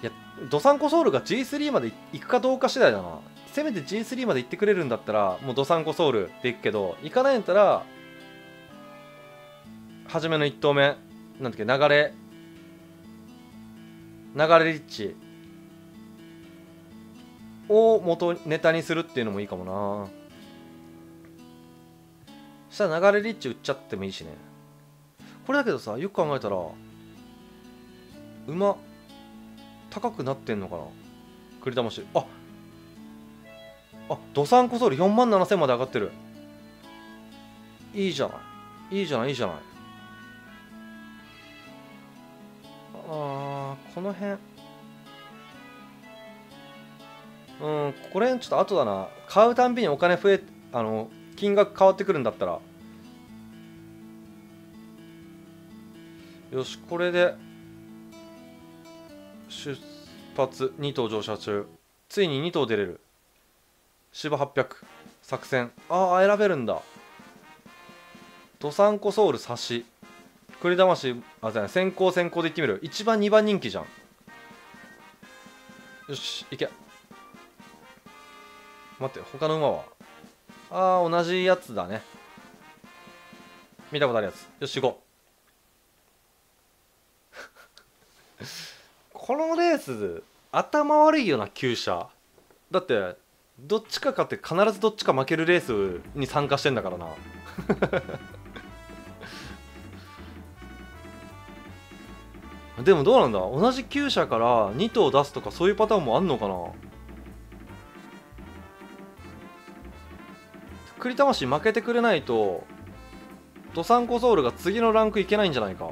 いやドサンコソウルが ジースリー まで行くかどうか次第だな。せめて ジースリー まで行ってくれるんだったらもうドサンコソウルで行くけど、行かないんだったら初めのいち投目なんだっけ、流れ流れリッチを元ネタにするっていうのもいいかもな。したら流れリッチ売っちゃってもいいしね。これだけどさ、よく考えたら馬高くなってんのかな栗魂。ああドサンコソウルよんまんななせんまで上がってる。いいじゃない、いいじゃない、いいじゃない。あーこの辺うん、これちょっと後だな。買うたんびにお金増えあの金額変わってくるんだったら、よしこれで出発に頭乗車中、ついにに頭出れる芝はっぴゃく作戦。ああ、選べるんだ。ドサンコソウル差し栗魂、あ、じゃない、先行先行でいってみる。いちばんにばん人気じゃん。よし、いけ。待って、他の馬はああ、同じやつだね。見たことあるやつ。よし、行こう。このレース頭悪いよな、厩舎。だってどっちか勝って必ずどっちか負けるレースに参加してんだからな。でもどうなんだ、同じ厩舎からに頭出すとかそういうパターンもあんのかな。栗魂負けてくれないとドサンコソウルが次のランクいけないんじゃないか。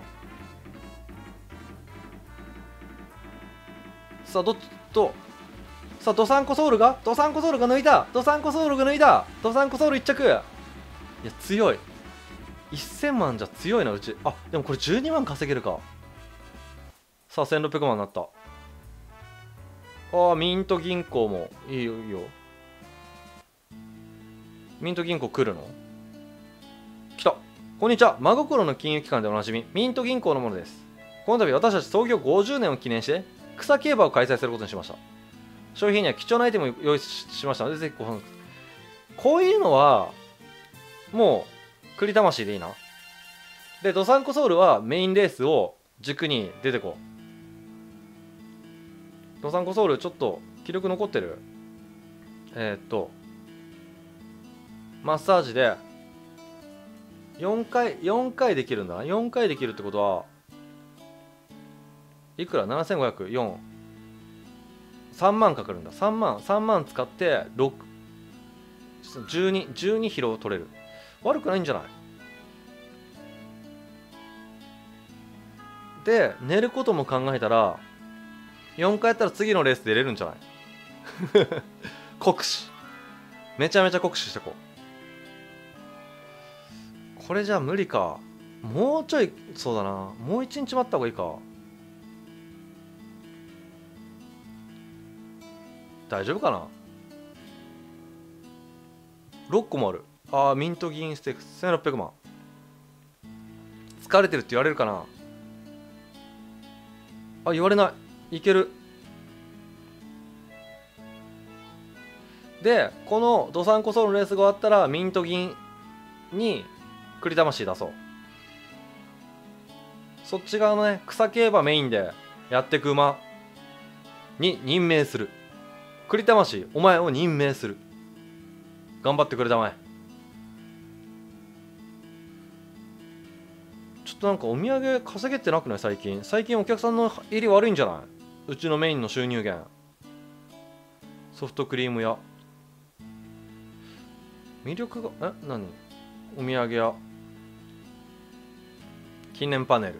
さあどっちと、さあドサンコソウルがドサンコソウルが抜いたドサンコソウルが抜いたドサンコソウルいっ着。いや強い、せんまんじゃ強いな。うち、あ、でもこれじゅうにまん稼げるか。さあせんろっぴゃくまんになった。ああ、ミント銀行もいいよ、いいよ。ミント銀行来るの？来た。こんにちは、真心の金融機関でおなじみミント銀行のものです。この度私たち創業ごじゅうねんを記念して草競馬を開催することにしました。商品には貴重なアイテムを用意しましたので、ぜひご覧ください。こういうのはもう栗魂でいいな。でドサンコソウルはメインレースを軸に出てこう。ドサンコソウルちょっと気力残ってる。えー、っとマッサージでよんかい、よんかいできるんだな。よんかいできるってことはいくら ?ななせんごひゃくよん。さんまんかかるんだ。さんまん、さんまん使ってろく、じゅうに、じゅうに疲労取れる。悪くないんじゃない？で、寝ることも考えたら、よんかいやったら次のレース出れるんじゃない？酷使。めちゃめちゃ酷使してこう。これじゃ無理か。もうちょい、そうだな、もう一日待った方がいいか。大丈夫かな。ろっこもある。ああ、ミント銀ステークスせんろっぴゃくまん。疲れてるって言われるかな。あ、言われない、いける。でこのドサンコソウルのレースが終わったらミント銀に栗魂出そう。そっち側のね、草競馬メインでやってく馬に任命する。栗魂、お前を任命する。頑張ってくれたまえ。ちょっとなんかお土産稼げてなくない？最近最近お客さんの入り悪いんじゃない？うちのメインの収入源、ソフトクリーム屋、魅力が、え、何、お土産屋、記念パネル。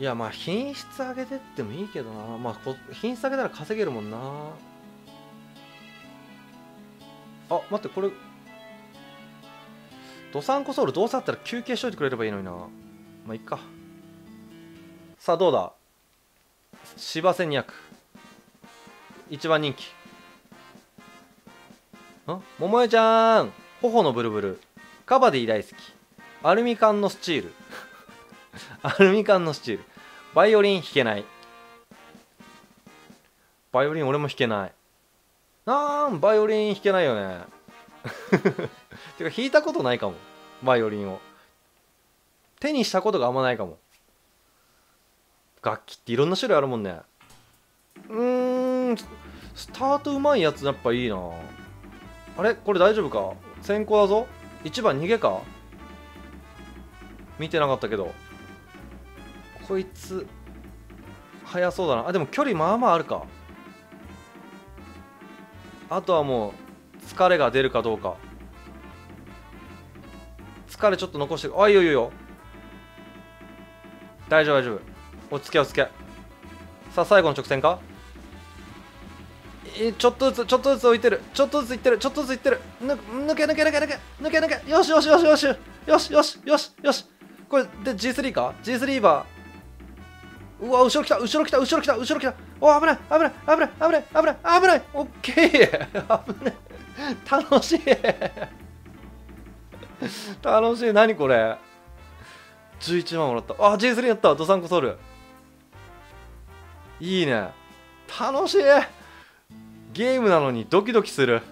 いや、まあ品質上げてってもいいけどな。まあこ品質上げたら稼げるもんな。あ、待って、これドサンコソウルどうせあったら休憩しといてくれればいいのにな。まあいっか。さあどうだ、芝せんにひゃく、いちばん人気。ん、桃江ちゃん、頬のブルブル、カバディ大好き、アルミ缶のスチール。アルミ缶のスチール。バイオリン弾けない。バイオリン俺も弾けない。なん、バイオリン弾けないよね。てか弾いたことないかも。バイオリンを手にしたことがあんまないかも。楽器っていろんな種類あるもんね。うーん、スタートうまいやつやっぱいいな。あれ、これ大丈夫か？先行だぞ。いちばん逃げか？見てなかったけど。こいつ、速そうだな。あ、でも距離まあまああるか。あとはもう、疲れが出るかどうか。疲れちょっと残してる。あ、いいよいいよ。大丈夫大丈夫。落ち着け落ち着け。さあ、最後の直線か？ちょっとずつちょっとずつ置いてる、ちょっとずついってる、ちょっとずついってる。抜け抜け抜け抜け抜け抜け、よしよしよしよしよしよしよしよし。これで ジースリー か？ ジースリー バーうわ、後ろ来た、後ろ来た、後ろ来た、後ろ来た。お、危ない、危ない、危ない、危ない、危ない、危ない。オッケー。危ない。楽しい。楽しい。何これ。じゅういちまんもらった。あ、ジースリー やった。ドサンコソウル。いいね。楽しい。ゲームなのにドキドキする。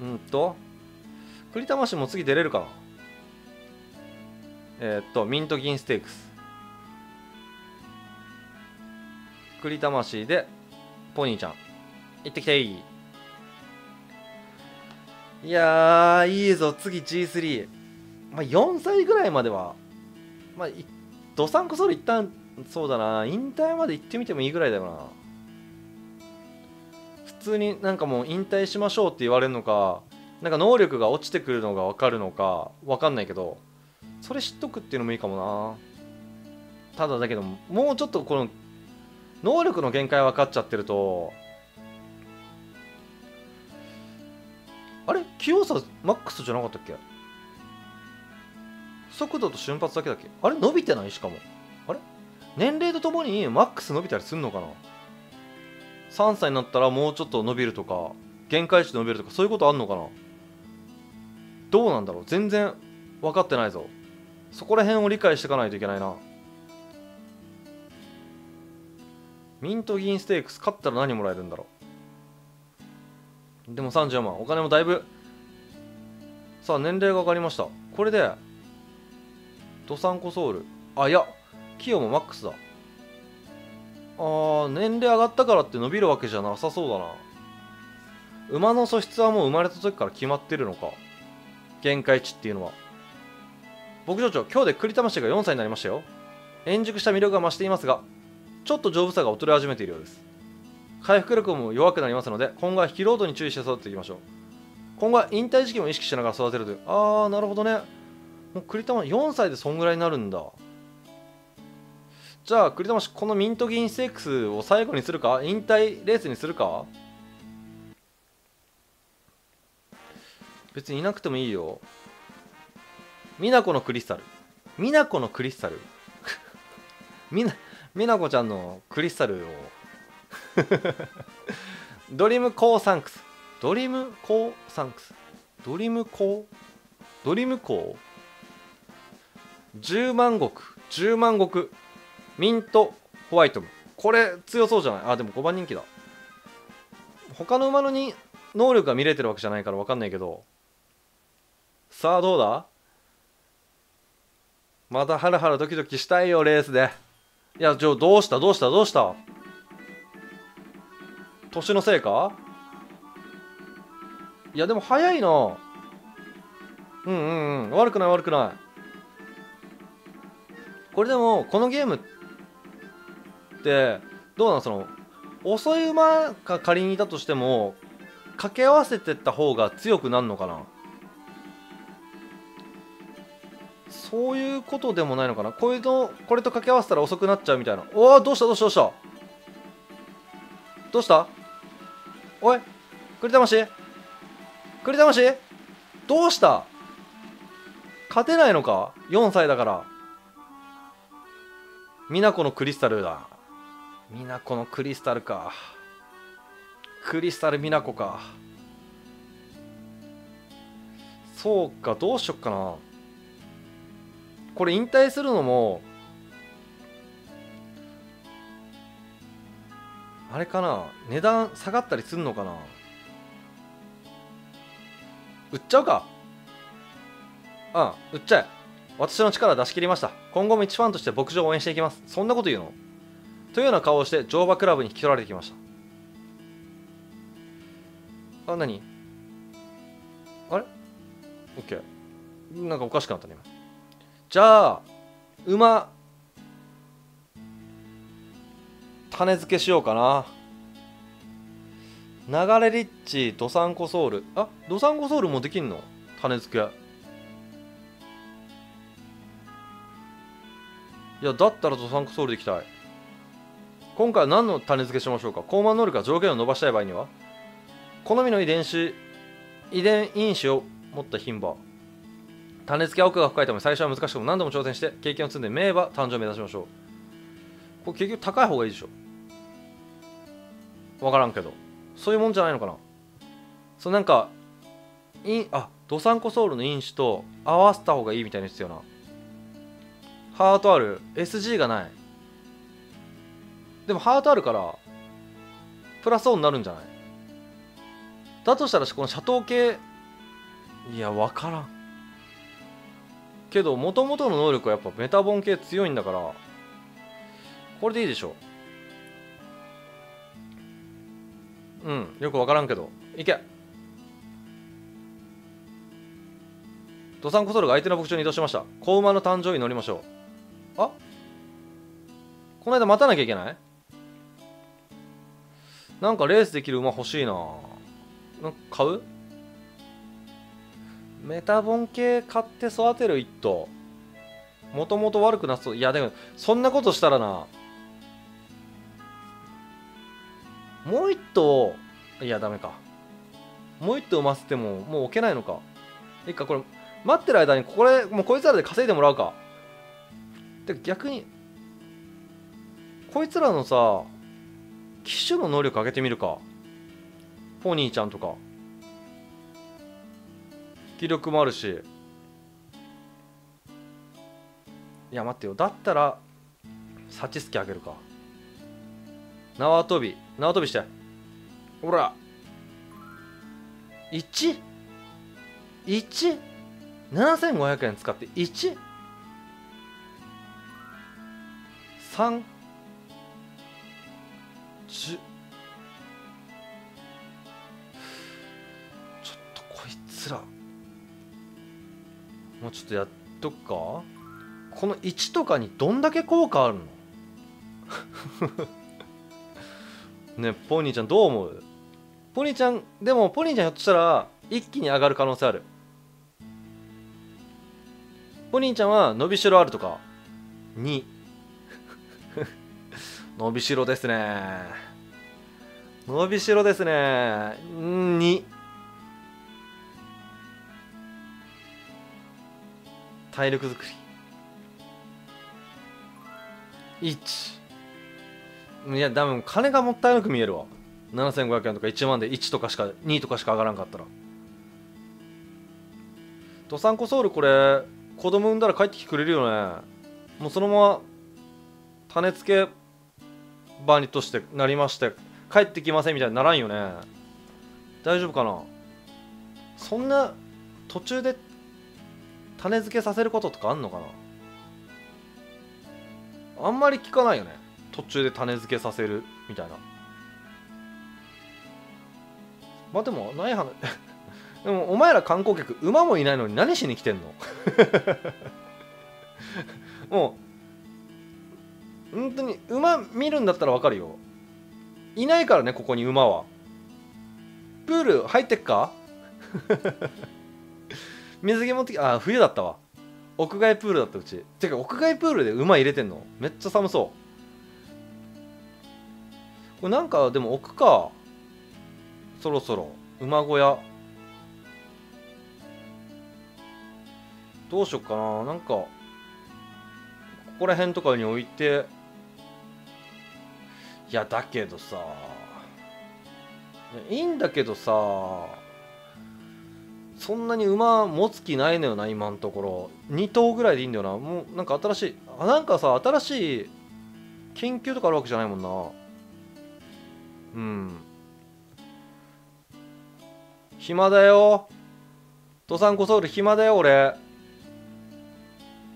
うんと。栗魂も次出れるかな。えっと、ミント銀ステークス。栗魂で、ポニーちゃん。行ってきていい。いやー、いいぞ、次 ジースリー。まあ、よんさいぐらいまでは、まあ、ドサンコソロ一旦、そうだな、引退まで行ってみてもいいぐらいだよな。普通になんかもう引退しましょうって言われるのか、なんか能力が落ちてくるのが分かるのか、分かんないけど、それ知っとくっていうのもいいかもな。ただだけど、もうちょっとこの、能力の限界分かっちゃってると、あれ器用さマックスじゃなかったっけ？速度と瞬発だけだっけ？あれ伸びてない？しかもあれ年齢とともにマックス伸びたりするのかな。さんさいになったらもうちょっと伸びるとか、限界値伸びるとか、そういうことあんのかな。どうなんだろう、全然分かってないぞ。そこら辺を理解していかないといけないな。ミント銀ステークス勝ったら何もらえるんだろう。でもさんじゅうよんまん、お金もだいぶ。さあ、年齢が上がりました。これでドサンコソウル、あ、いやキヨもマックスだ。あー、年齢上がったからって伸びるわけじゃなさそうだな。馬の素質はもう生まれた時から決まってるのか、限界値っていうのは。牧場長、今日で栗魂がよんさいになりましたよ。円熟した魅力が増していますが、ちょっと丈夫さが衰え始めているようです。回復力も弱くなりますので、今後は疲労度に注意して育てていきましょう。今後は引退時期も意識しながら育てるという。ああ、なるほどね。もう栗玉よんさいでそんぐらいになるんだ。じゃあ栗玉、このミント銀ステークスを最後にするか、引退レースにするか。別にいなくてもいいよ。美奈子のクリスタル、美奈子のクリスタルみな美奈子ちゃんのクリスタルをドリームコーサンクス、ドリームコーサンクス、ドリームコー、ドリームコー、じゅうまんごく、じゅうまんごく、ミントホワイトム、これ強そうじゃない。あ、でもごばんにんきだ。他の馬のに能力が見れてるわけじゃないから分かんないけど。さあ、どうだ。またハラハラドキドキしたいよ、レースで。いや、じゃあどうしたどうしたどうした、年のせいか。いや、でも早いな。うんうんうん、悪くない悪くない。これでもこのゲームってどうなん、その遅い馬が仮にいたとしても掛け合わせてった方が強くなるのかな。そういうことでもないのかな。こういうの、これと掛け合わせたら遅くなっちゃうみたいな。おお、どうしたどうしたどうしたどうした、おい、栗魂、栗魂、どうした、勝てないのか、よんさいだから。美奈子のクリスタルだ。美奈子のクリスタルか。クリスタル美奈子か。そうか、どうしよっかな。これ引退するのもあれかな、値段下がったりするのかな。売っちゃうか。うん、売っちゃえ。私の力出し切りました。今後も一ファンとして牧場を応援していきます。そんなこと言うのというような顔をして乗馬クラブに引き取られてきました。あ、何あれ ?OK。なんかおかしくなったね、今。じゃあ、馬種付けしようかな。流れリッチ、ドサンコソウル。あ、ドサンコソウルもできんの、種付け。いや、だったらドサンコソウルでいきたい。今回は何の種付けしましょうか。高慢能力が上限を伸ばしたい場合には、好みの遺伝子、遺伝因子を持った牝馬。種付けは奥が深いため最初は難しくも何度も挑戦して経験を積んで名馬誕生を目指しましょう。これ結局高い方がいいでしょ。分からんけどそういうもんじゃないのかな。そうなんかインあドサンコソウルの因子と合わせた方がいいみたいに必要な。ハートある エスジー がない。でもハートあるからプラスオンになるんじゃない。だとしたらこの斜塔系いや分からんけどもともとの能力はやっぱメタボン系強いんだからこれでいいでしょう。うんよく分からんけどいけ。ドサンコソルが相手の牧場に移動しました。子馬の誕生日に乗りましょう。あこの間待たなきゃいけない。なんかレースできる馬欲しいな。なんか買うメタボン系買って育てる一頭もともと悪くなそう。いやでもそんなことしたらなもう一頭いやダメか。もう一頭産ませてももう置けないのか。いいかこれ待ってる間にこれもうこいつらで稼いでもらうか。てか逆にこいつらのさ騎手の能力上げてみるか。ポニーちゃんとか気力もあるし。いや待ってよだったらサチスキ上げるか。縄跳び縄跳びしてほら いち?いち? ななせんごひゃくえん使って いち?さん?ちょっとこいつらもうちょっとやっとくか。このいちとかにどんだけ効果あるのねポニーちゃんどう思う。ポニーちゃんでもポニーちゃんひょっとしたら一気に上がる可能性ある。ポニーちゃんは伸びしろあるとかに 伸びしろですね。伸びしろですね。に体力作りいち。いや多分金がもったいなく見えるわ。ななせんごひゃくえんとかいちまんでいちとかしかにとかしか上がらんかったら。ドサンコソウルこれ子供産んだら帰ってきてくれるよね。もうそのまま種付けバニとしてなりまして帰ってきませんみたいにならんよね。大丈夫かな。そんな途中で種付けさせることとかあんのかな。あんまり聞かないよね途中で種付けさせるみたいな。まあでもない話でもお前ら観光客馬もいないのに何しに来てんのもう本当に馬見るんだったら分かるよ。いないからねここに馬は。プール入ってっか水着持ってきあ冬だったわ。屋外プールだったうち。てか屋外プールで馬入れてんのめっちゃ寒そう。これなんかでも置くかそろそろ馬小屋どうしよっかな。なんかここら辺とかに置いて。いやだけどさいいんだけどさそんなに馬持つ気ないのよな今のところ。に頭ぐらいでいいんだよな。もうなんか新しいあなんかさ新しい研究とかあるわけじゃないもんな。うん暇だよドサンコソウル暇だよ俺。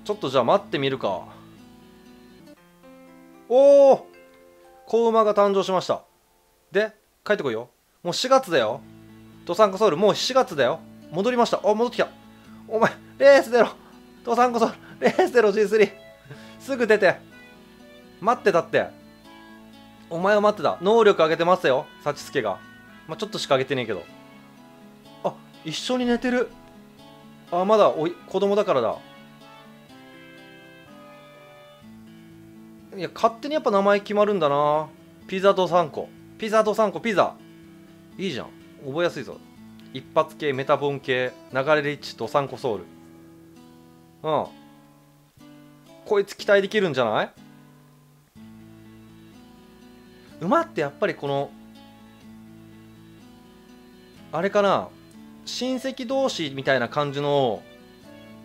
ちょっとじゃあ待ってみるか。おお子馬が誕生しました。で帰ってこいよ。もうしがつだよドサンコソウル。もうしがつだよ。戻りました。あ戻ってきた。お前レース出ろドサンコソウルレース出ろ ジースリー すぐ出て待ってたってお前を待ってた。能力上げてましたよサチスケが。まあ、ちょっとしか上げてねえけど。あ一緒に寝てる。あまだおい子供だからだ。いや勝手にやっぱ名前決まるんだな。ピザドサンコピザドサンコピザいいじゃん覚えやすいぞ。一発系メタボン系流れリッチドサンコソウルうん。こいつ期待できるんじゃない？馬ってやっぱりこのあれかな、親戚同士みたいな感じの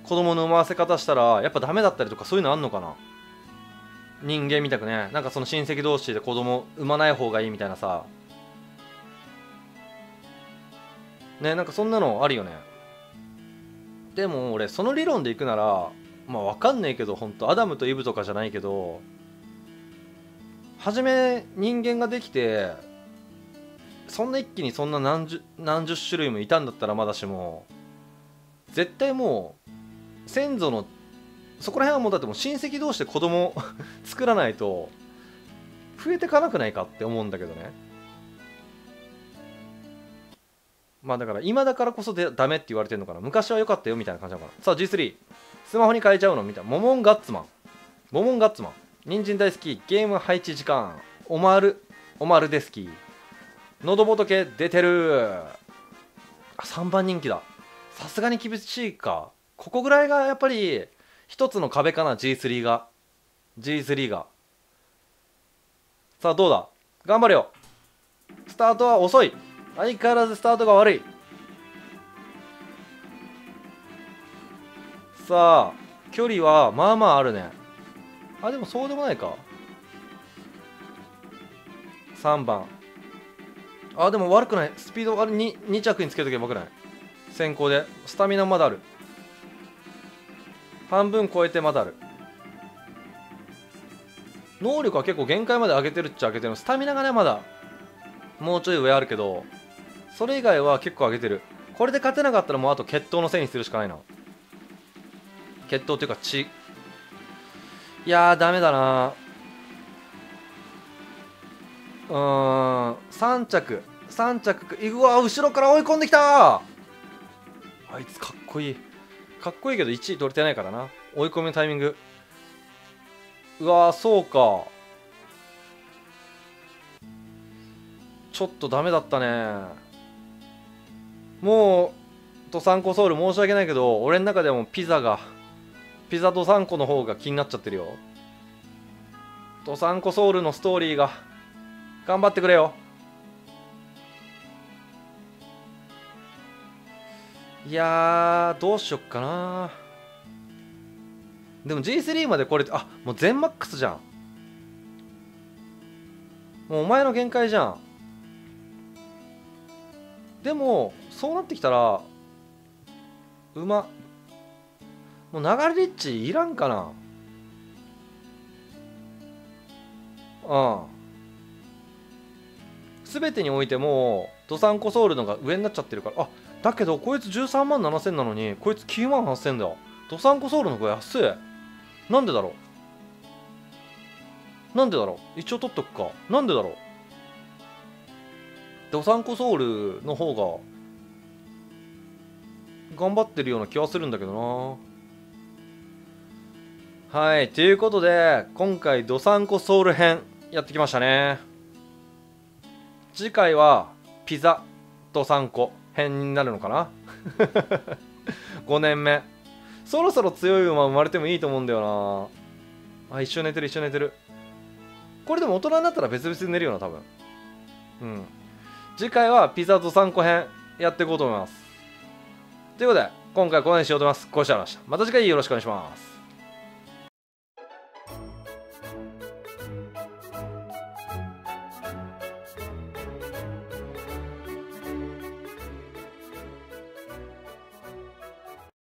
子供の産ませ方したらやっぱダメだったりとか、そういうのあんのかな。人間みたくね、なんかその親戚同士で子供産まない方がいいみたいなさね、なんかそんなのあるよね。でも俺その理論でいくならまあわかんねえけど、ほんとアダムとイブとかじゃないけど、初め人間ができてそんな一気にそんな何十、何十種類もいたんだったらまだしも、絶対もう先祖のそこら辺はもうだってもう親戚同士で子供作らないと増えてかなくないかって思うんだけどね。まあだから今だからこそでダメって言われてるのかな。昔は良かったよみたいな感じなのかな。さあ ジースリー スマホに変えちゃうのみたいな。モモンガッツマン、モモンガッツマン、人参大好き、ゲーム配置時間、おまるおまるで好き、喉仏出てる、さんばん人気だ。さすがに厳しいか。ここぐらいがやっぱり一つの壁かな、 ジースリー が ジースリー が。さあどうだ、頑張れよ。スタートは遅い、相変わらずスタートが悪い。さあ距離はまあまああるね。あでもそうでもないか。さんばん、あでも悪くない。スピードあれ 2, に着につけとけばよくない。先行でスタミナまだある。半分超えてまだある。能力は結構限界まで上げてるっちゃ上げてる。スタミナがねまだもうちょい上あるけど、それ以外は結構上げてる。これで勝てなかったらもうあと決闘のせいにするしかないな。決闘というか血。いやーダメだな。うーん、さん着さん着、うわ後ろから追い込んできた。あいつかっこいい、かっこいいけどいちい取れてないからな。追い込みのタイミング。うわーそうか、ちょっとダメだったね。もうドサンコソウル申し訳ないけど、俺の中でもピザがピザドサンコの方が気になっちゃってるよ。ドサンコソウルのストーリーが、頑張ってくれよ。いやーどうしよっかな。でも ジースリー までこれ、あもう全マックスじゃん。もうお前の限界じゃん。でもそうなってきたら馬もう流れリッチいらんかな。うん、全てにおいてもうドサンコソウルのが上になっちゃってるから。あだけどこいつじゅうさんまんななせんなのにこいつきゅうまんはっせんだよ。ドサンコソウルの方が安い。なんでだろう、なんでだろう。一応取っとくか。なんでだろう、ドサンコソウルの方が頑張ってるような気はするんだけどな。はいということで今回ドサンコソウル編やってきましたね。次回はピザドサンコ編になるのかなごねんめ、そろそろ強い馬生まれてもいいと思うんだよな。あ一緒寝てる一緒寝てる。これでも大人になったら別々で寝るよな多分。うん、次回はピザドサンコ編やっていこうと思います。ということで今回はこの辺にしようと思います。ご視聴ありがとうございました。また次回よろしくお願いします。